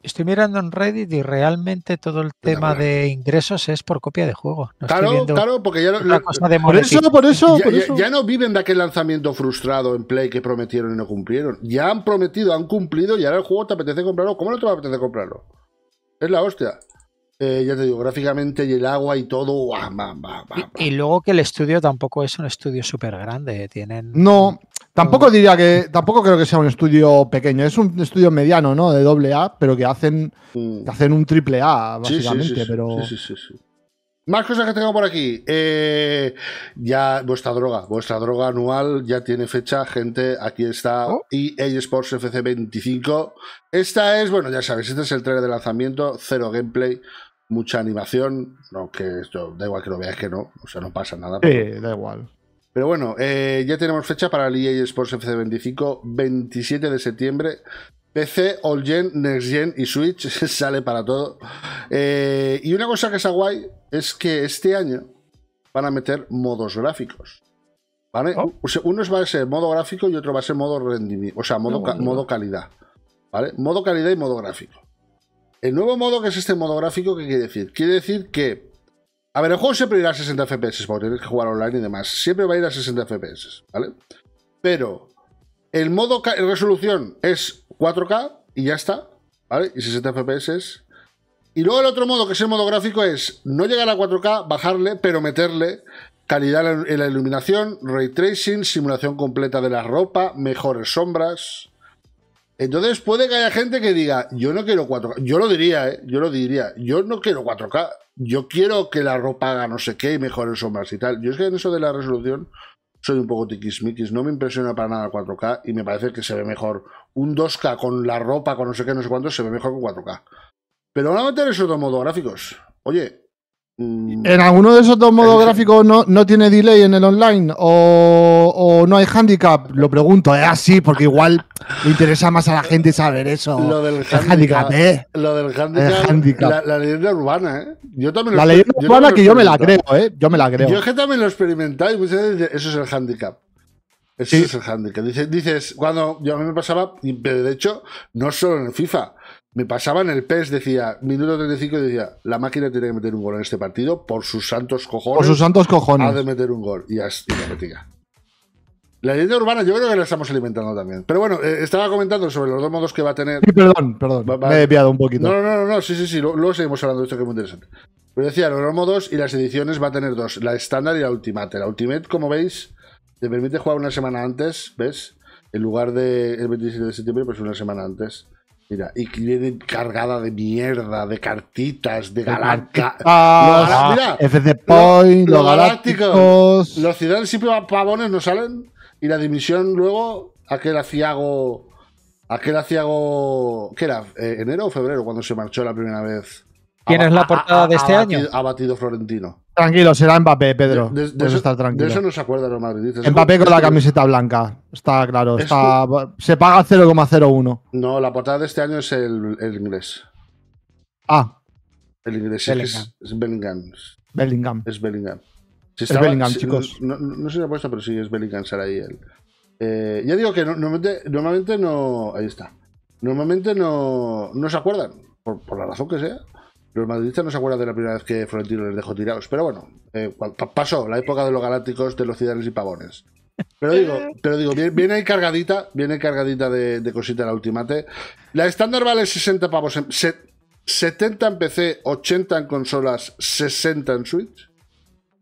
Estoy mirando en Reddit y realmente todo el tema de ingresos es por copia de juego. No, claro, porque ya no, por eso. Ya no viven de aquel lanzamiento frustrado en Play que prometieron y no cumplieron. Ya han prometido, han cumplido y ahora el juego te apetece comprarlo. ¿Cómo no te va a apetecer comprarlo? Es la hostia. Ya te digo, gráficamente y el agua y todo. Y luego que el estudio tampoco es un estudio súper grande. Tienen... No. Tampoco diría que, tampoco creo que sea un estudio pequeño, es un estudio mediano, ¿no? De AA, pero que hacen un AAA, básicamente. Sí. Más cosas que tengo por aquí. Ya vuestra droga anual ya tiene fecha, gente. Aquí está EA Sports FC 25. Esta es, bueno, ya sabéis, este es el trailer de lanzamiento, 0 gameplay. Mucha animación, aunque esto da igual que lo veáis que no, o sea, no pasa nada. Pero... da igual. Pero bueno, ya tenemos fecha para el EA Sports FC 25, 27 de septiembre. PC, All Gen, Next Gen y Switch, sale para todo. Y una cosa que está guay es que este año van a meter modos gráficos, ¿vale? O sea, uno va a ser modo gráfico y otro va a ser modo rendimiento, o sea, modo calidad, ¿vale? Modo calidad y modo gráfico. El nuevo modo, que es este modo gráfico, ¿qué quiere decir? Quiere decir que... A ver, el juego siempre irá a 60 FPS, porque tienes que jugar online y demás. Siempre va a ir a 60 FPS, ¿vale? Pero el modo resolución es 4K y ya está, ¿vale? Y 60 FPS. Y luego el otro modo, que es el modo gráfico, es no llegar a 4K, bajarle, pero meterle calidad en la iluminación, ray tracing, simulación completa de la ropa, mejores sombras... Entonces puede que haya gente que diga, yo no quiero 4K. Yo lo diría, yo no quiero 4K. Yo quiero que la ropa haga no sé qué y mejore sombras y tal. Yo es que en eso de la resolución soy un poco tiquismiquis. No me impresiona para nada el 4K y me parece que se ve mejor un 2K con la ropa, con no sé qué, no sé cuánto, se ve mejor con 4K. Pero van a meter esos dos modos gráficos. Oye... ¿En alguno de esos dos modos gráficos no tiene delay en el online? ¿O no hay handicap? Lo pregunto, es así, porque igual le interesa más a la gente saber eso. Lo del handicap, ¿eh? Lo del handicap. La leyenda urbana, ¿eh? Yo también la leyenda urbana, que yo me la creo, ¿eh? Yo me la creo. Yo es que también lo he experimentado y muchas veces dicen, eso es el handicap. Eso es el handicap. Dices, cuando yo a mí me pasaba, pero de hecho, no solo en el FIFA. Me pasaba en el PES, decía, minuto 35, decía, la máquina tiene que meter un gol en este partido, por sus santos cojones. Por sus santos cojones. Ha de meter un gol. Y así la metía. La leyenda urbana yo creo que la estamos alimentando también. Pero bueno, estaba comentando sobre los dos modos que va a tener. Sí, perdón. Me he desviado un poquito. No, sí. Luego seguimos hablando de esto, que es muy interesante. Pero decía, los modos y las ediciones va a tener dos, la estándar y la ultimate. La ultimate, como veis, te permite jugar una semana antes, ¿ves? En lugar del 27 de septiembre, pues una semana antes. Mira, y viene cargada de mierda, de cartitas, de galácticos. Mira, FC Point, los galácticos. Los ciudadanos siempre pavones no salen. Y la dimisión luego, aquel aciago. ¿Qué era? ¿Enero o febrero? Cuando se marchó la primera vez. ¿Quién es la portada de este año? Abatido Florentino. Tranquilo, será Mbappé, Pedro. Puedes estar tranquilo. De eso no se acuerdan los madridistas. Mbappé con la camiseta blanca. Está claro. Se paga 0,01. No, la portada de este año es el inglés. El inglés. Es Bellingham. Es Bellingham. Es Bellingham, chicos. No sé si lo ha puesto, pero sí, es Bellingham. Será ahí él. Ya digo que normalmente no... Ahí está. Normalmente no se acuerdan. Por la razón que sea. Los madridistas no se acuerdan de la primera vez que Florentino les dejó tirados. Pero bueno, pasó la época de los galácticos, de los ciudadanos y pavones. Pero digo, viene cargadita de cosita la ultimate. La estándar vale 60 pavos, 70 en PC, 80 en consolas, 60 en Switch.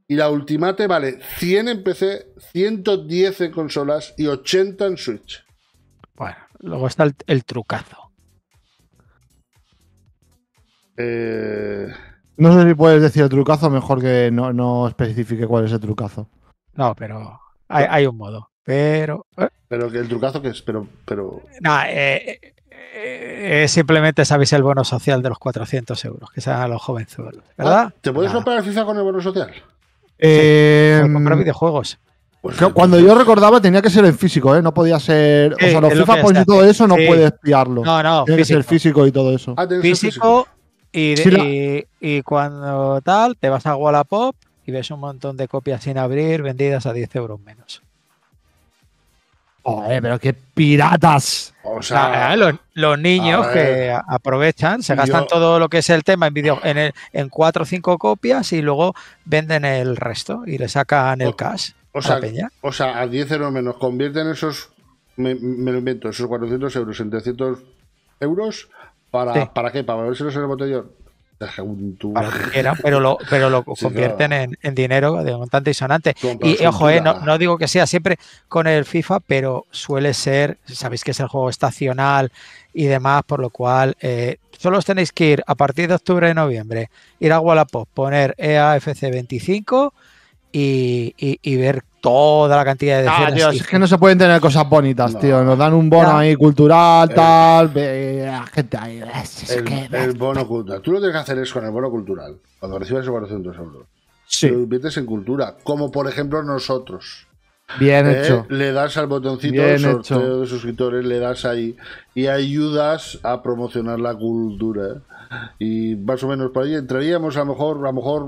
Y la ultimate vale 100 en PC, 110 en consolas y 80 en Switch. Bueno, luego está el trucazo. No sé si puedes decir el trucazo, mejor que no especifique cuál es el trucazo. No, pero hay un modo. Pero que el trucazo que es, pero... Nah, simplemente sabéis el bono social de los 400 euros, que sean a los jovenzuelos, ¿verdad? ¿Te puedes comprar FIFA con el bono social? Sí, comprar videojuegos. Pues cuando yo recordaba tenía que ser en físico, ¿eh? No podía ser... O sea, los FIFA Points y todo eso no puedes pillarlo. No, tiene físico. Que ser físico y todo eso. Físico y cuando tal, te vas a Wallapop y ves un montón de copias sin abrir vendidas a 10 euros menos. Joder, pero qué piratas. O sea, los niños que aprovechan, se gastan todo lo que es el tema en 4 o 5 copias y luego venden el resto y le sacan el cash a la peña. O sea, a 10 euros menos. Convierten esos, me lo invento, esos 400 euros en 300 euros. ¿Para qué? ¿Para verselos en el botellón? Para lo que quieran, pero lo convierten en dinero de montante y sonante. Y ojo, no digo que sea siempre con el FIFA, pero suele ser, sabéis que es el juego estacional y demás, por lo cual solo os tenéis que ir a partir de octubre y noviembre, ir a Wallapop, poner EAFC 25 y ver toda la cantidad de tío, es que no se pueden tener cosas bonitas, tío. Nos dan un bono ahí cultural, tal. Gente ahí. El bono cultural. Tú lo tienes que hacer es con el bono cultural. Cuando recibas esos 400 euros. Sí. Lo inviertes en cultura. Como por ejemplo nosotros. Bien hecho. Le das al botoncito de sorteo de suscriptores, le das ahí. Y ayudas a promocionar la cultura. Y más o menos por ahí entraríamos a lo mejor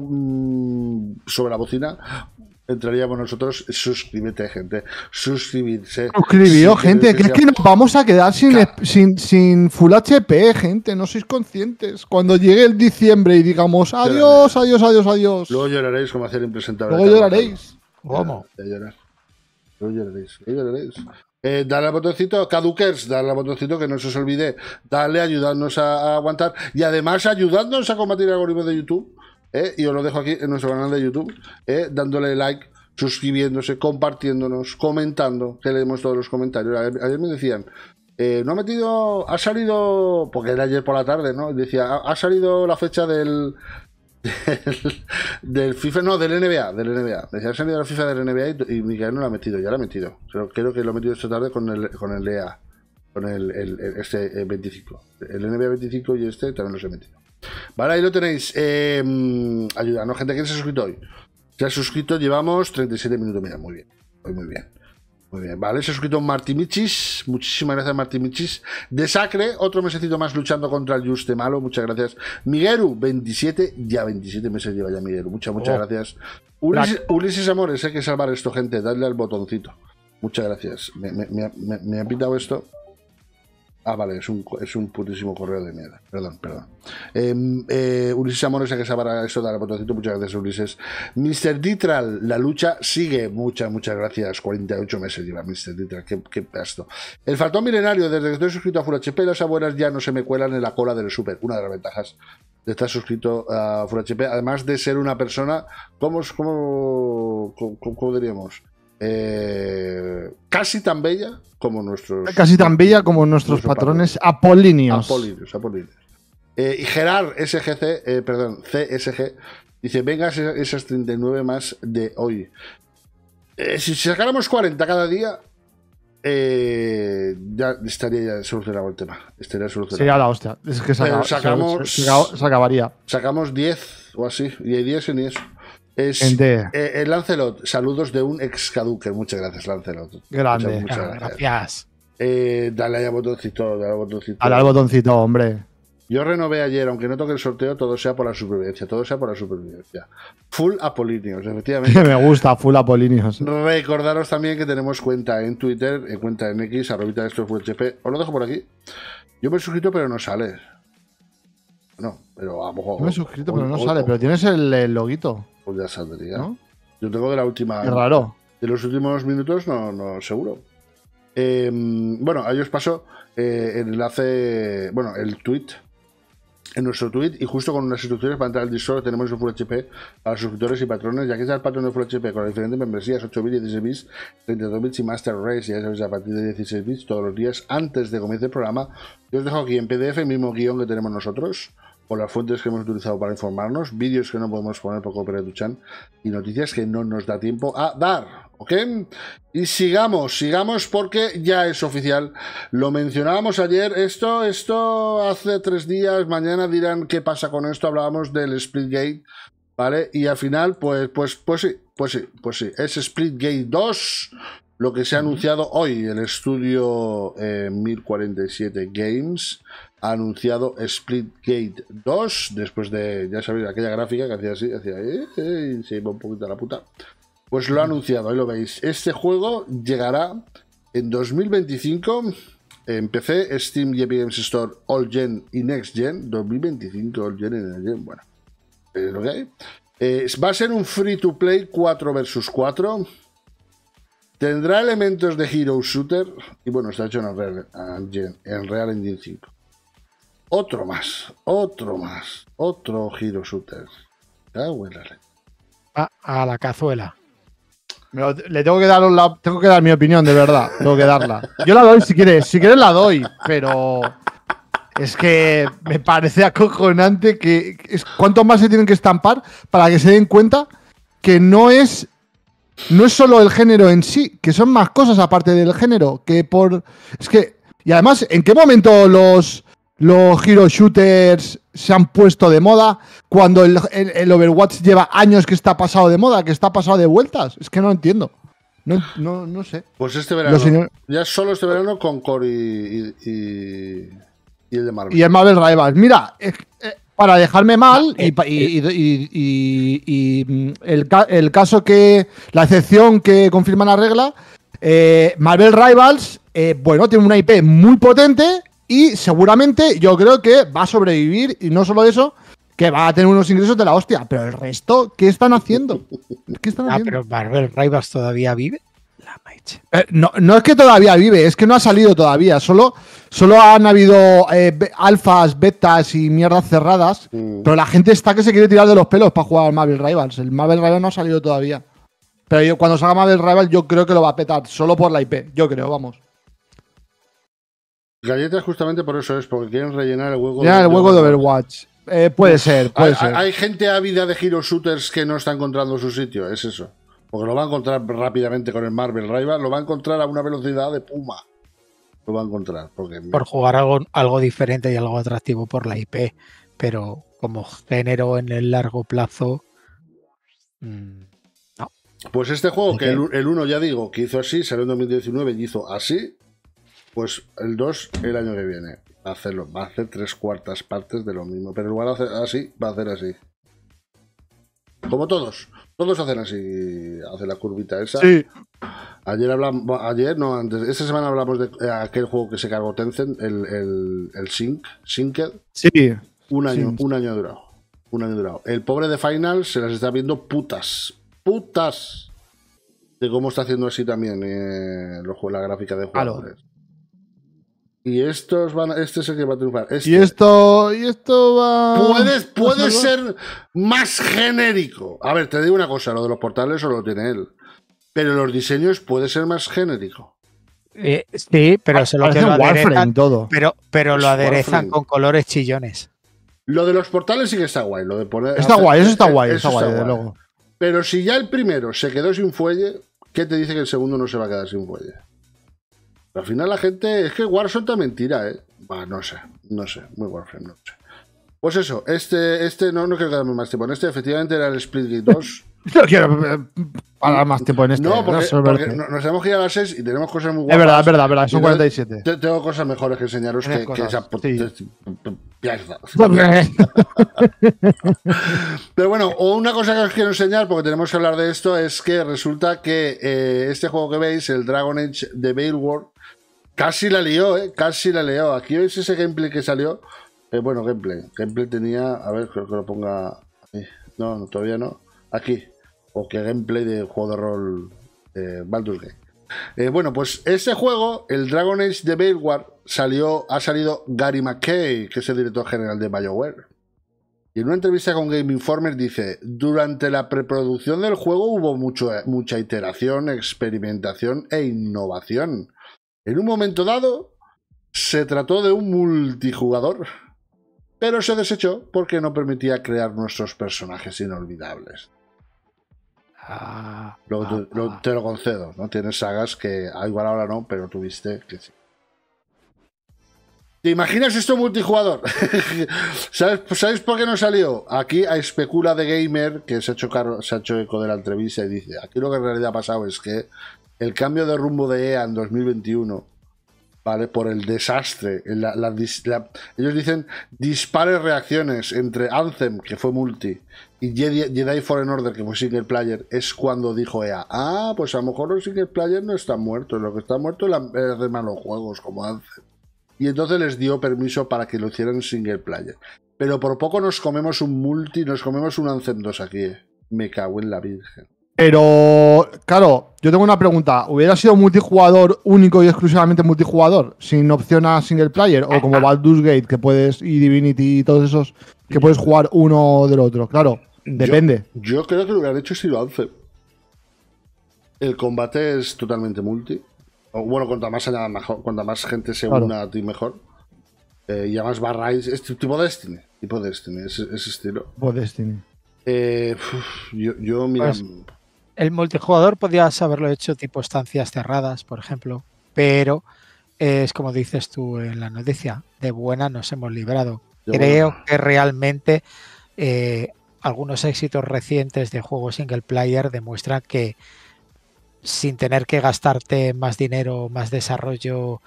sobre la bocina. Entraríamos nosotros, suscríbete, gente. Suscribirse. Suscribió, gente. Que es que nos vamos a quedar sin Full HP, gente. No sois conscientes. Cuando llegue el diciembre y digamos adiós, adiós, adiós, adiós. Luego lloraréis como hacer impresentable. Luego lloraréis. ¿Cómo? Luego lloraréis. Dale al botoncito, caduquers, dale al botoncito, que no se os olvide. Dale, ayudarnos a aguantar. Y además, ayudarnos a combatir el algoritmo de YouTube. Y os lo dejo aquí en nuestro canal de YouTube, dándole like, suscribiéndose, compartiéndonos, comentando, que leemos todos los comentarios. Ayer me decían, no ha metido, ha salido, porque era ayer por la tarde, ¿no? Decía, ha salido la fecha del FIFA, no, del NBA, del NBA. Decía, ha salido la FIFA del NBA y Miguel no la ha metido, ya la ha metido. Creo que lo ha metido esta tarde con el EA, con el 25. El NBA 25 y este también los he metido. Vale, ahí lo tenéis. Ayúdanos, gente. ¿Quién se ha suscrito hoy? Se ha suscrito, llevamos 37 minutos. Mira, muy bien. Hoy muy bien. Muy bien, vale. Se ha suscrito Martimichis. Muchísimas gracias, Martimichis. De Sacre, otro mesecito más luchando contra el Juste Malo. Muchas gracias. Migueru, 27. Ya 27 meses lleva ya Migueru. Muchas gracias. Ulises Amores, hay que salvar esto, gente. Dadle al botoncito. Muchas gracias. Me ha pitado esto. Ah, vale, es un putísimo correo de mierda. Perdón. Ulises Amores, a que se para eso, dale botoncito. Muchas gracias, Ulises. Mr. Ditral, la lucha sigue. Muchas gracias. 48 meses lleva Mr. Ditral. Qué pasto. El faltón milenario, desde que estoy suscrito a Full HP, las abuelas ya no se me cuelan en la cola del súper. Una de las ventajas de estar suscrito a Full HP, además de ser una persona, ¿cómo diríamos? Casi tan bella como nuestros... Casi tan bella como nuestros patrones apolíneos. Apolíneos. Y Gerard CSG, dice, venga esas 39 más de hoy. Si sacáramos 40 cada día, ya estaría solucionado el tema. Sería la hostia. Es que se acabaría. Sacamos 10 o así, y hay 10 en eso. El Lancelot, saludos de un ex caduque. Muchas gracias, Lancelot. Grande. Muchas gracias. Dale ahí al botoncito, hombre. Yo renové ayer, aunque no toque el sorteo, todo sea por la supervivencia. Full Apolíneos, efectivamente. Me gusta, Full Apolíneos. Recordaros también que tenemos cuenta en Twitter, cuenta en X, @ esto Full HP. Os lo dejo por aquí. Yo me he suscrito, pero no sale. No, pero a lo mejor. Yo me he suscrito, pero no sale. Pero tienes el loguito. Ya saldría, ¿no? Yo tengo de la última. Es raro. De los últimos minutos, no seguro. Bueno, ahí os paso el enlace. Bueno, el tweet en nuestro tweet, y justo con unas instrucciones para entrar al Discord tenemos el Full HP a los suscriptores y patrones, ya que está el patrón de Full HP con las diferentes membresías, 8.000, 16.000, 32.000 y Master Race, ya sabéis, a partir de 16.000 todos los días antes de comienzo el programa. Yo os dejo aquí en PDF el mismo guión que tenemos nosotros, con las fuentes que hemos utilizado para informarnos, vídeos que no podemos poner por copyright de Chan y noticias que no nos da tiempo a dar, ¿ok? Y sigamos porque ya es oficial. Lo mencionábamos ayer, esto hace 3 días, mañana dirán qué pasa con esto, hablábamos del Splitgate, ¿vale? Y al final, pues sí, es Splitgate 2, lo que se ha anunciado hoy, el estudio 1047 Games ha anunciado Splitgate 2, después de, ya sabéis, aquella gráfica que hacía así, y se iba un poquito a la puta. Pues lo ha anunciado, ahí lo veis. Este juego llegará en 2025, en PC, Steam y Epic Games Store, All Gen y Next Gen, 2025, All Gen y Next Gen, bueno, es lo que hay. Va a ser un free to play 4 vs 4, tendrá elementos de Hero Shooter, y bueno, está hecho en Real Engine 5. Otro Hero Shooter. A la cazuela. Le tengo que dar mi opinión, de verdad. Tengo que darla. Yo la doy si quieres la doy, pero es que me parece acojonante que cuánto más se tienen que estampar para que se den cuenta que no es solo el género en sí, que son más cosas aparte del género, y además, ¿en qué momento los hero shooters se han puesto de moda cuando el Overwatch lleva años que está pasado de moda, que está pasado de vueltas? Es que no entiendo. No sé. Pues este verano, ya solo este verano con Core y el de Marvel. Y el Marvel Rivals. Mira, para dejarme mal, y el caso que... La excepción que confirma la regla, Marvel Rivals, bueno, tiene una IP muy potente y seguramente yo creo que va a sobrevivir, y no solo eso, que va a tener unos ingresos de la hostia. Pero el resto, ¿qué están haciendo? Pero Marvel Rivals todavía vive. No es que todavía vive, es que no ha salido todavía. Solo han habido alfas, betas y mierdas cerradas. Pero la gente está que se quiere tirar de los pelos para jugar al Marvel Rivals. El Marvel Rivals no ha salido todavía. Pero cuando salga Marvel Rivals, yo creo que lo va a petar. Solo por la IP, yo creo, vamos. Galletas, justamente por eso es, porque quieren rellenar el hueco de Overwatch. Puede ser. Hay gente ávida de hero shooters que no está encontrando su sitio, es eso. Porque lo va a encontrar rápidamente con el Marvel Rivals, lo va a encontrar a una velocidad de puma. Lo va a encontrar. Por jugar algo diferente y algo atractivo por la IP, pero como género en el largo plazo, no. Pues este juego, que el 1 ya digo, que hizo así, salió en 2019 y hizo así, pues el 2 el año que viene. Va a hacer 3/4 partes de lo mismo, pero en lugar de hacer así, va a hacer así. Como todos. Todos hacen así, hacen la curvita esa. Sí. Esta semana hablamos de aquel juego que se cargó Tencent, el Sinker. Sí. Un año ha durado. El pobre de Final se las está viendo putas. De cómo está haciendo así también la gráfica de jugadores. Y este es el que va a triunfar. Y esto va... Puede ser más genérico. A ver, te digo una cosa, lo de los portales solo lo tiene él. Pero los diseños puede ser más genérico. Sí, pero se lo aderezan todo. Pero lo aderezan con colores chillones. Lo de los portales sí que está guay. Eso está guay, desde luego. Pero si ya el primero se quedó sin fuelle, ¿qué te dice que el segundo no se va a quedar sin fuelle? Al final la gente... Es que Warzone también tira, ¿eh? Bah, no sé. Muy Warframe, no sé. Pues eso, no quiero quedarme más tiempo en este. Efectivamente era el Splitgate 2. No quiero parar más tiempo en este. No, porque nos hemos girado a las 6 y tenemos cosas muy guapas. Es verdad. Son 47. Tengo cosas mejores que enseñaros que esa... Sí. Pero bueno, una cosa que os quiero enseñar, porque tenemos que hablar de esto, es que resulta que este juego que veis, el Dragon Age de Bailworld, casi la lió, Aquí veis ese gameplay que salió. Bueno, gameplay tenía... A ver, creo que lo ponga... No, todavía no. Aquí. O que gameplay de juego de rol Baldur's Gate. Bueno, pues ese juego, el Dragon Age de Bioware, ha salido Gary McKay, que es el director general de BioWare. Y en una entrevista con Game Informer dice: durante la preproducción del juego hubo mucha iteración, experimentación e innovación. En un momento dado, se trató de un multijugador, pero se desechó porque no permitía crear nuestros personajes inolvidables. Te lo concedo, ¿no? Tienes sagas que igual ahora no, pero tuviste que sí. ¿Te imaginas esto multijugador? ¿Sabes por qué no salió? Aquí especula The Gamer, que se ha hecho eco de la entrevista, y dice: aquí lo que en realidad ha pasado es que el cambio de rumbo de EA en 2021, ¿vale? Por el desastre, ellos dicen dispares reacciones entre Anthem, que fue multi, y Jedi Fallen Order, que fue single player, es cuando dijo EA: ah, pues a lo mejor los single player no están muertos, lo que está muerto es el de malos juegos como Anthem. Y entonces les dio permiso para que lo hicieran single player. Pero por poco nos comemos un multi, nos comemos un Anthem 2 aquí, eh. Me cago en la virgen. Pero, claro, yo tengo una pregunta. ¿Hubiera sido multijugador único y exclusivamente multijugador? ¿Sin opción a single player? ¿O como Baldur's Gate, que puedes, y Divinity y todos esos, que puedes jugar uno del otro? Claro, depende. Yo creo que lo que han hecho es ir a Anthem. El combate es totalmente multi. O, bueno, cuanta más gente se una a ti, mejor. Y además barráis. Es tipo Destiny. Tipo Destiny, ese estilo. Tipo Destiny. Mira. Pues, el multijugador podías haberlo hecho tipo estancias cerradas, por ejemplo, pero es como dices tú en la noticia, de buena nos hemos librado. Creo que realmente algunos éxitos recientes de juegos single player demuestran que sin tener que gastarte más dinero, más desarrollo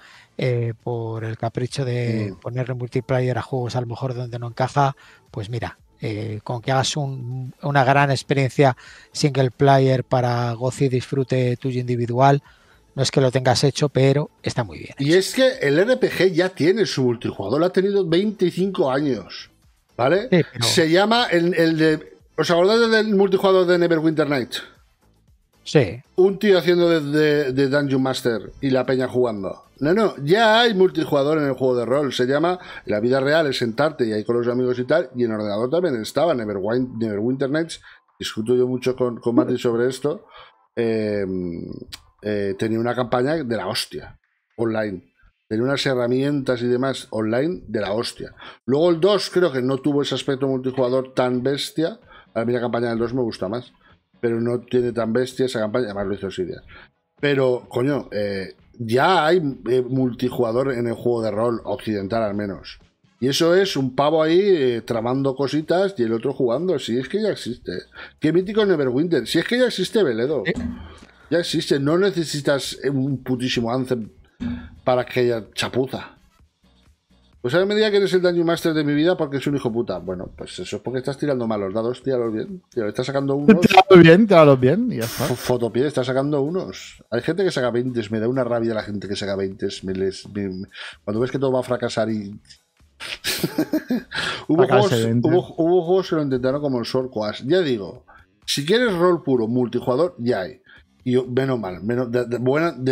por el capricho de ponerle multiplayer a juegos a lo mejor donde no encaja, pues mira, con que hagas una gran experiencia single player para goce y disfrute tuyo individual, no es que lo tengas hecho, pero está muy bien. Y es que el RPG ya tiene su multijugador, ha tenido 25 años, ¿vale? Sí, pero... Se llama el de... ¿Os acordáis del multijugador de Neverwinter Nights? Sí. Un tío haciendo de Dungeon Master y la peña jugando. No, ya hay multijugador en el juego de rol. Se llama, en la vida real es sentarte y ahí con los amigos y tal, y en ordenador también estaba Neverwinter Nights. Discuto yo mucho con Marty sobre esto. Tenía una campaña de la hostia online. Tenía unas herramientas y demás online de la hostia. Luego el 2 creo que no tuvo ese aspecto multijugador tan bestia. A mí la campaña del 2 me gusta más, pero no tiene tan bestia esa campaña, además lo hizo Siria. Pero, coño, ya hay multijugador en el juego de rol, occidental al menos. Y eso es un pavo ahí tramando cositas y el otro jugando. Si es que ya existe. Qué mítico Neverwinter. Si es que ya existe, Veledo. Ya existe. No necesitas un putísimo Anthem para que haya chapuza. Pues a la medida que eres el Dungeon Master de mi vida porque es un hijo puta. Bueno, pues eso es porque estás tirando mal los dados, tíralos bien. Tíralos, estás sacando unos. Tíralos bien, y ya está. Fotopié, estás sacando unos. Hay gente que saca 20, me da una rabia la gente que saca 20. Cuando ves que todo va a fracasar y... hubo juegos que lo intentaron como el Sword Quest. Ya digo, si quieres rol puro, multijugador, ya hay. Y menos mal, de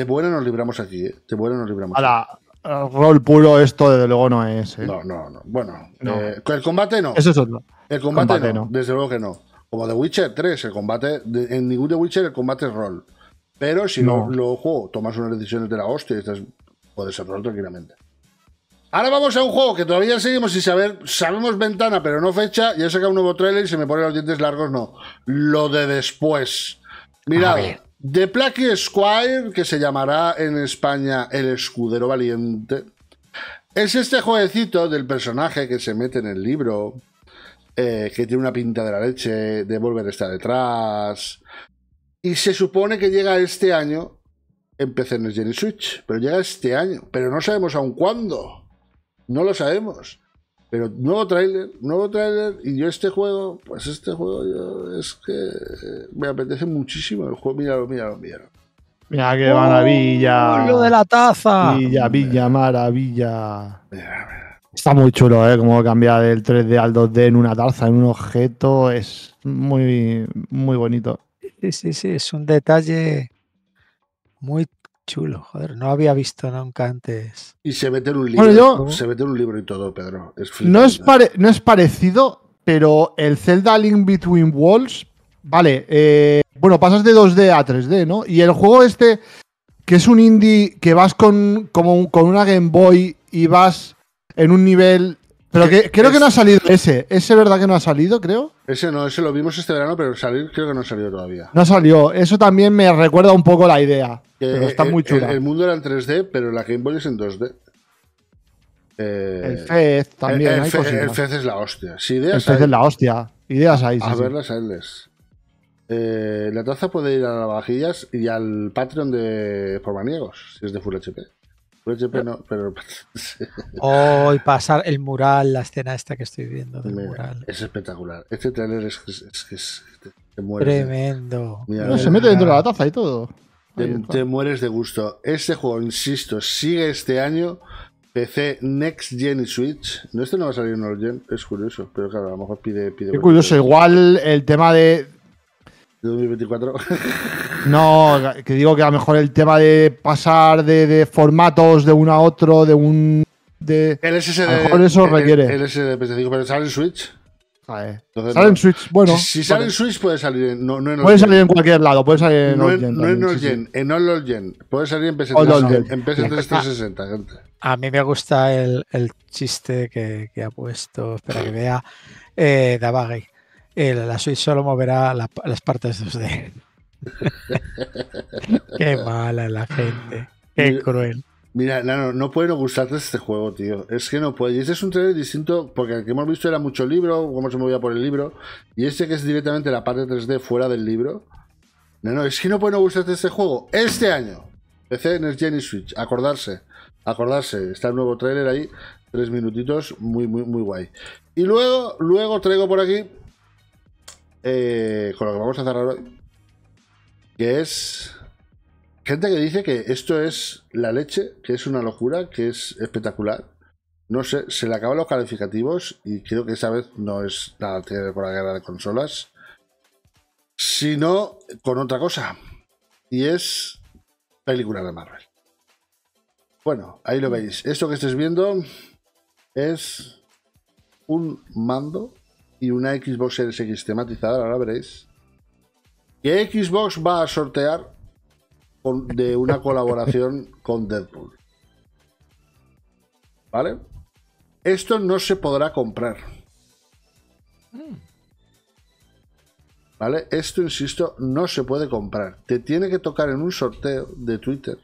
buena nos libramos aquí, ¿eh? De buena nos libramos aquí. Rol puro esto desde luego no es, ¿eh? No. Bueno, no. El combate no. Eso es otro. El combate no. Desde luego que no. Como The Witcher 3, el combate... En ningún The Witcher el combate es rol. Pero si no lo juego, tomas unas decisiones de la hostia y puede ser rol tranquilamente. Ahora vamos a un juego que todavía seguimos sin saber... Sabemos ventana, pero no fecha. Ya he sacado un nuevo trailer y se me ponen los dientes largos. No. Lo de después. Mirad. The Plucky Squire, que se llamará en España El Escudero Valiente, es este jueguecito del personaje que se mete en el libro, que tiene una pinta de la leche, de volver a estar detrás, y se supone que llega este año en PC, en Gen y Switch, pero llega este año, pero no sabemos aún cuándo, no lo sabemos. Pero nuevo tráiler, y yo este juego, es que me apetece muchísimo el juego, míralo. Mira qué maravilla. Lo de la taza. Maravilla. Mira. Está muy chulo, como cambia del 3D al 2D en una taza, en un objeto, es muy, muy bonito. Sí, es un detalle muy chulo, joder, no había visto nunca antes. Y se mete en un libro, bueno, yo, se mete en un libro y todo, Pedro. Es flipante. No es parecido, pero el Zelda Link Between Worlds, vale, bueno, pasas de 2D a 3D, ¿no? Y el juego este, que es un indie, que vas con una Game Boy y vas en un nivel... Pero que, creo que no ha salido ese. Ese, ¿verdad que no ha salido, creo? Ese no, ese lo vimos este verano, pero salir creo que no ha salido todavía. No salió. Eso también me recuerda un poco la idea. Pero está muy chula. El mundo era en 3D, pero la Game Boy es en 2D. El Fez también. El Fez es la hostia. Si ideas el Fez hay, es la hostia. Ideas ahí. A sí, verlas sí. A verlas. La taza puede ir a las vajillas y al Patreon de Formaniegos, si es de Full HP. No, pero... Oh, y pasar el mural, la escena esta que estoy viendo del mural. Es espectacular. Este trailer es te mueres. Tremendo. Mira, no, se mete dentro de la taza y todo. Te mueres de gusto. Este juego, insisto, sigue este año. PC, Next Gen y Switch. No, este no va a salir en Next Gen, es curioso. Pero claro, a lo mejor pide. Qué curioso, igual el tema de... 2024. No, que digo que a lo mejor el tema de pasar de formatos de uno a otro, el SSD, a lo mejor eso requiere. El SSD PS5, pero sale en Switch. Entonces, sale en Switch, bueno. Si sale en Switch puede salir en... No puede salir en cualquier lado, puede salir en All-Gen. No en All-Gen, en All-Gen. Puede salir en PS3, en PS3 360, gente. A mí me gusta el chiste que ha puesto, espera que vea, Davagay. La Switch solo moverá las partes 2D. Qué mala la gente. Qué cruel. Mira, no puede no gustarte este juego, tío. Es que no puede. Y este es un trailer distinto, porque el que hemos visto era mucho libro, cómo se movía por el libro. Y este que es directamente la parte 3D fuera del libro. No, es que no puede no gustarte este juego. Este año. PC, Next Gen y Switch. Acordarse. Está el nuevo trailer ahí. 3 minutitos. Muy, muy, muy guay. Y luego traigo por aquí... con lo que vamos a cerrar hoy, que es gente que dice que esto es la leche, que es una locura, que es espectacular. No sé, se le acaban los calificativos y creo que esta vez no es nada que ver con la guerra de consolas, sino con otra cosa, y es película de Marvel. Bueno, ahí lo veis. Esto que estáis viendo es un mando y una Xbox Series X tematizada, ahora veréis. Que Xbox va a sortear de una colaboración con Deadpool. ¿Vale? Esto no se podrá comprar. ¿Vale? Esto, insisto, no se puede comprar. Te tiene que tocar en un sorteo de Twitter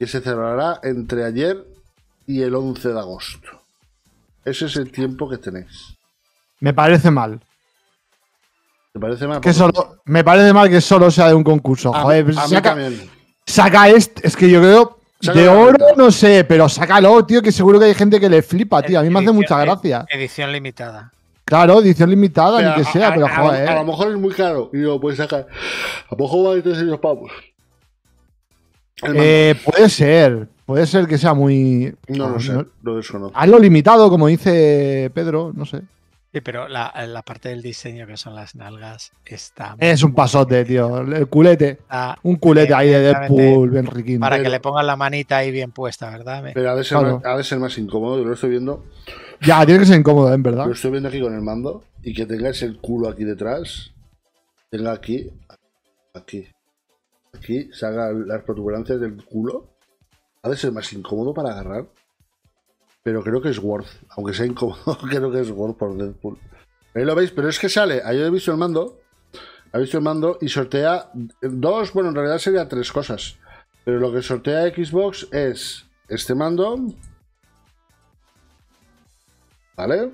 que se celebrará entre ayer y el 11 de agosto. Ese es el tiempo que tenéis. Me parece mal. ¿Te parece mal? Que solo, me parece mal que solo sea de un concurso. Joder, saca este. Es que yo creo. Saca de oro, no sé, pero sácalo, tío, que seguro que hay gente que le flipa, tío. A mí me hace mucha gracia. Edición limitada. Claro, edición limitada, pero, ni que sea, pero joder. A lo mejor es muy caro. Y yo, pues saca. ¿A poco vale 300 pavos? Puede ser. Puede ser que sea muy. No lo sé. No. Hazlo limitado, como dice Pedro, no sé. Sí, pero la parte del diseño que son las nalgas está... Es un pasote, tío. El culete. Un culete ahí de Deadpool, bien riquín. Para que le pongan la manita ahí bien puesta, ¿verdad? Pero ha de ser más incómodo, yo lo estoy viendo. Ya, tiene que ser incómodo, en verdad. Lo estoy viendo aquí con el mando y que tengáis el culo aquí detrás. Tenga aquí, se hagan las protuberancias del culo. Ha de ser más incómodo para agarrar. Pero creo que es worth, aunque sea incómodo, creo que es worth por Deadpool. Ahí lo veis, pero es que sale. Ayer he visto el mando y sortea dos, bueno, en realidad sería 3 cosas. Pero lo que sortea Xbox es este mando, ¿vale?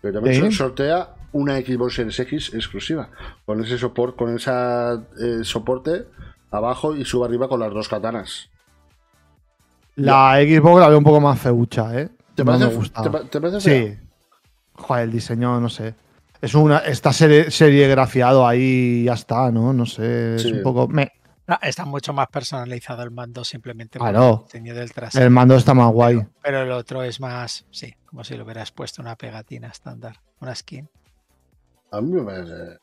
Pero también sortea una Xbox Series X exclusiva, con ese soporte, con esa soporte abajo y suba arriba con las 2 katanas. La Xbox la veo un poco más feucha, ¿eh? ¿Te parece fea? Sí. Joder, el diseño, no sé. Es esta serie grafiado ahí y ya está, ¿no? No sé, sí. Es un poco... Está mucho más personalizado el mando, simplemente por el diseño del trasero. El mando está más guay. Pero el otro es más, sí, como si le hubieras puesto una pegatina estándar, una skin. A mí me parece...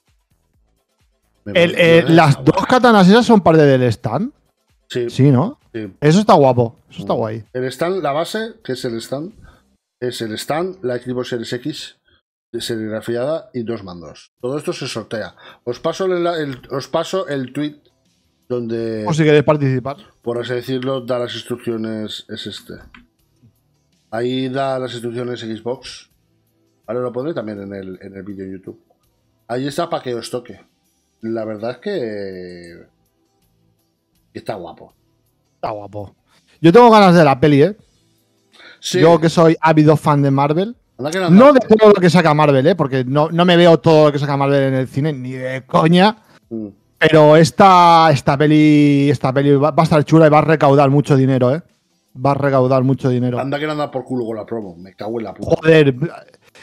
¿Las 2 katanas esas son parte del stand? Sí, sí, ¿no? Sí. Eso está guapo, eso está guay. El stand, la base, que es el stand, la Xbox Series X serigrafiada y dos mandos. Todo esto se sortea. Os paso el tweet donde... O si queréis participar. Por así decirlo, da las instrucciones, es este. Ahí da las instrucciones Xbox. Ahora lo pondré también en el vídeo en YouTube. Ahí está para que os toque. La verdad es que... está guapo. Está guapo. Yo tengo ganas de la peli, ¿eh? Sí. Yo que soy ávido fan de Marvel. No de todo lo que saca Marvel, ¿eh? Porque no me veo todo lo que saca Marvel en el cine, ni de coña. Mm. Pero esta peli va a estar chula y va a recaudar mucho dinero, ¿eh? Va a recaudar mucho dinero. Anda que no anda por culo con la promo. Me cago en la puta. Joder.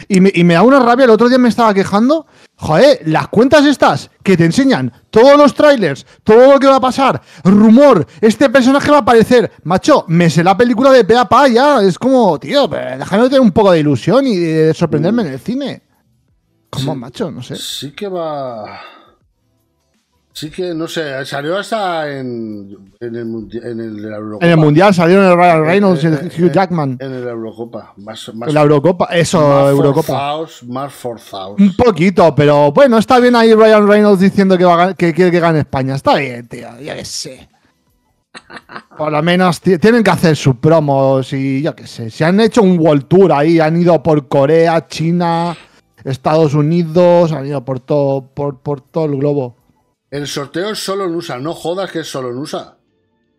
Y me da una rabia. El otro día me estaba quejando. Joder, las cuentas estas que te enseñan todos los trailers, todo lo que va a pasar, rumor, este personaje va a aparecer. Macho, me sé la película de pe a pa ya. Es como, tío, déjame tener un poco de ilusión y de sorprenderme en el cine. ¿Cómo, sí, macho? No sé. Sí que va... Sí que, no sé, salió hasta en el Mundial, salieron el Ryan Reynolds y el Hugh Jackman. En el Eurocopa. Más forzados. Un poquito, pero bueno, está bien ahí Ryan Reynolds diciendo que quiere que gane España. Está bien, tío, ya que sé. Por lo menos tienen que hacer sus promos y yo que sé. Se han hecho un World Tour ahí, han ido por Corea, China, Estados Unidos, han ido por todo el globo. El sorteo es solo en USA. No jodas que es solo en USA.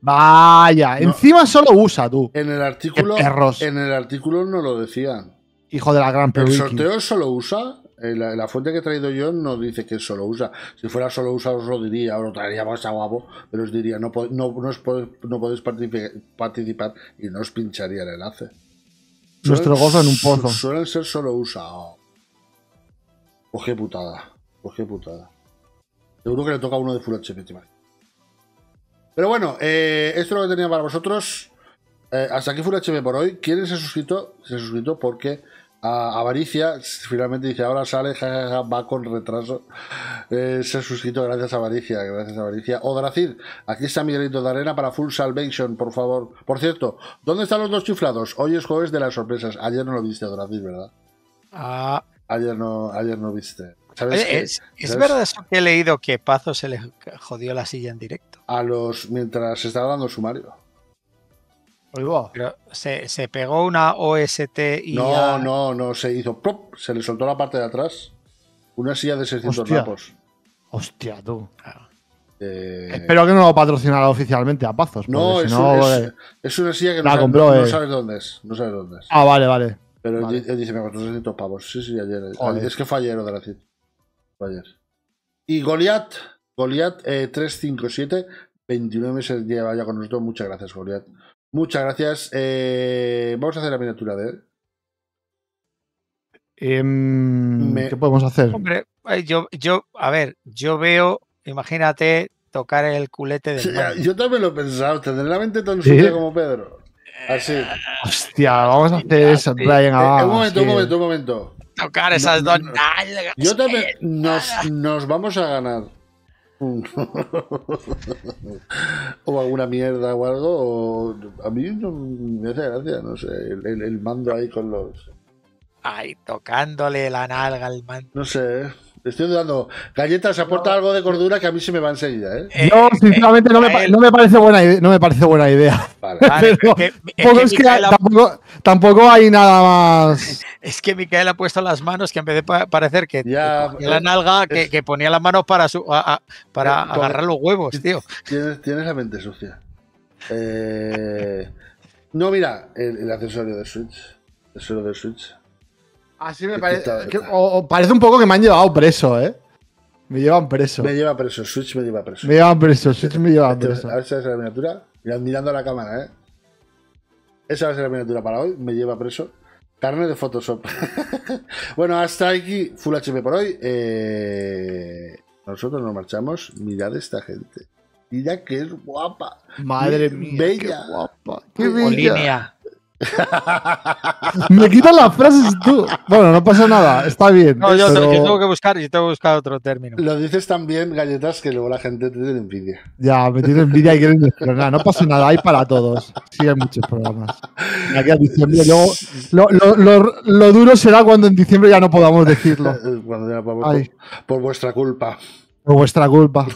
Vaya, no. Encima solo USA, tú. En el artículo no lo decían. Hijo de la gran perriki. El sorteo es solo USA. La fuente que he traído yo no dice que es solo USA. Si fuera solo USA os lo diría, os lo traería más a guapo, pero os diría, no podéis participar y no os pincharía el enlace. Nuestro gozo en un pozo. Suelen ser solo USA. Oh. Pues qué putada. Pues qué putada. Seguro que le toca uno de Full HP, pero bueno, esto es lo que tenía para vosotros. Hasta aquí Full HP por hoy. ¿Quién se ha suscrito? Se ha suscrito porque Avaricia finalmente dice, ahora sale, jajaja, va con retraso. Se ha suscrito gracias a Avaricia, Odracid, aquí está Miguelito de Arena para Full Salvation, por favor. Por cierto, ¿dónde están los dos chiflados? Hoy es jueves de las sorpresas. Ayer no lo viste, Odracid, ¿verdad? Ah. Ayer no viste. ¿Es verdad eso que he leído, que Pazo se le jodió la silla en directo? Mientras se estaba dando sumario. Pero se pegó una OST y... No, se hizo plop, se le soltó la parte de atrás. Una silla de 600 Hostia. Napos. Hostia, tú. Claro. Espero que no lo patrocinara oficialmente a Pazos. No, es una silla que no sabes dónde es. No sabes dónde es. Ah, vale. Pero vale. Él dice, me costó 600 pavos. Sí, ayer. Joder. Es que fue ayer, Odracid. Ayer. Y Goliat 357, 29 meses lleva ya con nosotros. Muchas gracias, Goliat. Muchas gracias. Vamos a hacer la miniatura de él. ¿Qué podemos hacer? Hombre, yo veo, imagínate tocar el culete del mar. Yo también lo he pensado, tener la mente tan sucia como Pedro. Así. Hostia, vamos a hacer eso, Brian. Un momento. Tocar esas dos. Yo también. Nos vamos a ganar. O alguna mierda o algo. A mí no me hace gracia, no sé. El mando ahí con los. Ay, tocándole la nalga al mando. No sé. Estoy dando galletas, aporta algo de cordura que a mí se me va enseguida, ¿eh? Yo, sinceramente, no me parece buena idea. Vale. Pero, tampoco hay nada más. Es que Micael ha puesto las manos, que en vez de parecer que ya, la nalga, que ponía las manos para agarrar los huevos, tío. Tienes la mente sucia. No, mira, el accesorio de Switch. Así me parece. Parece un poco que me han llevado preso, ¿eh? Me llevan preso. Switch me lleva preso. A ver si esa es la miniatura. Mirando a la cámara, ¿eh? Esa va a ser la miniatura para hoy. Me lleva preso. Carne de Photoshop. Bueno, hasta aquí Full HP por hoy. Nosotros nos marchamos. Mirad esta gente. Mirad que es guapa. Madre mía. Bella. Qué guapa. Qué bella. Me quitan las frases tú. Bueno, no pasa nada, está bien. No, yo, pero... yo tengo que buscar otro término. Lo dices tan bien, Galletas, que luego la gente te tiene envidia. Ya, me tiene envidia y quieren destronar. No pasa nada, hay para todos. Sí, hay muchos programas. Aquí en diciembre, luego, lo duro será cuando en diciembre ya no podamos decirlo. Cuando ya por vuestra culpa. Por vuestra culpa.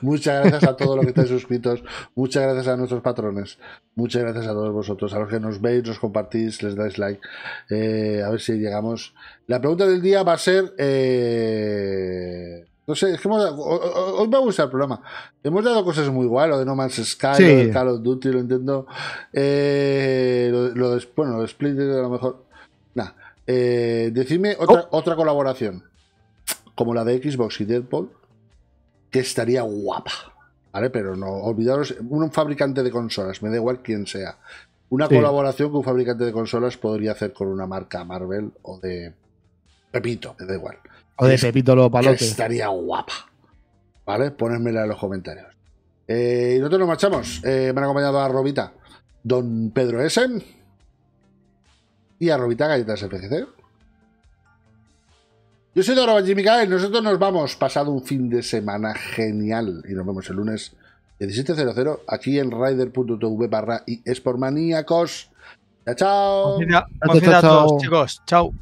Muchas gracias a todos los que estáis suscritos, muchas gracias a nuestros patrones, muchas gracias a todos vosotros, a los que nos veis, nos compartís, les dais like, a ver si llegamos. La pregunta del día va a ser, no sé, es que os va a gustar el programa. Hemos dado cosas muy guay, lo de No Man's Sky, sí, lo de Call of Duty, lo entiendo, bueno, lo de Splitgate a lo mejor, nada, decidme otra colaboración, como la de Xbox y Deadpool, que estaría guapa, ¿vale? Pero no, olvidaros, un fabricante de consolas, me da igual quién sea, una colaboración que un fabricante de consolas podría hacer con una marca Marvel o de Pepito, me da igual. O de Pepito lo palote. Que estaría guapa, ¿vale? Ponedmela en los comentarios. Y nosotros nos marchamos. Me han acompañado a Romita Don Pedro S. y a Romita Gallitas FG. Yo soy Doro y Mikael, nosotros nos vamos pasado un fin de semana genial y nos vemos el lunes 17:00 aquí en rider.tv/esportmaníacos. Chao, chao. Chao a todos, chicos. Chao.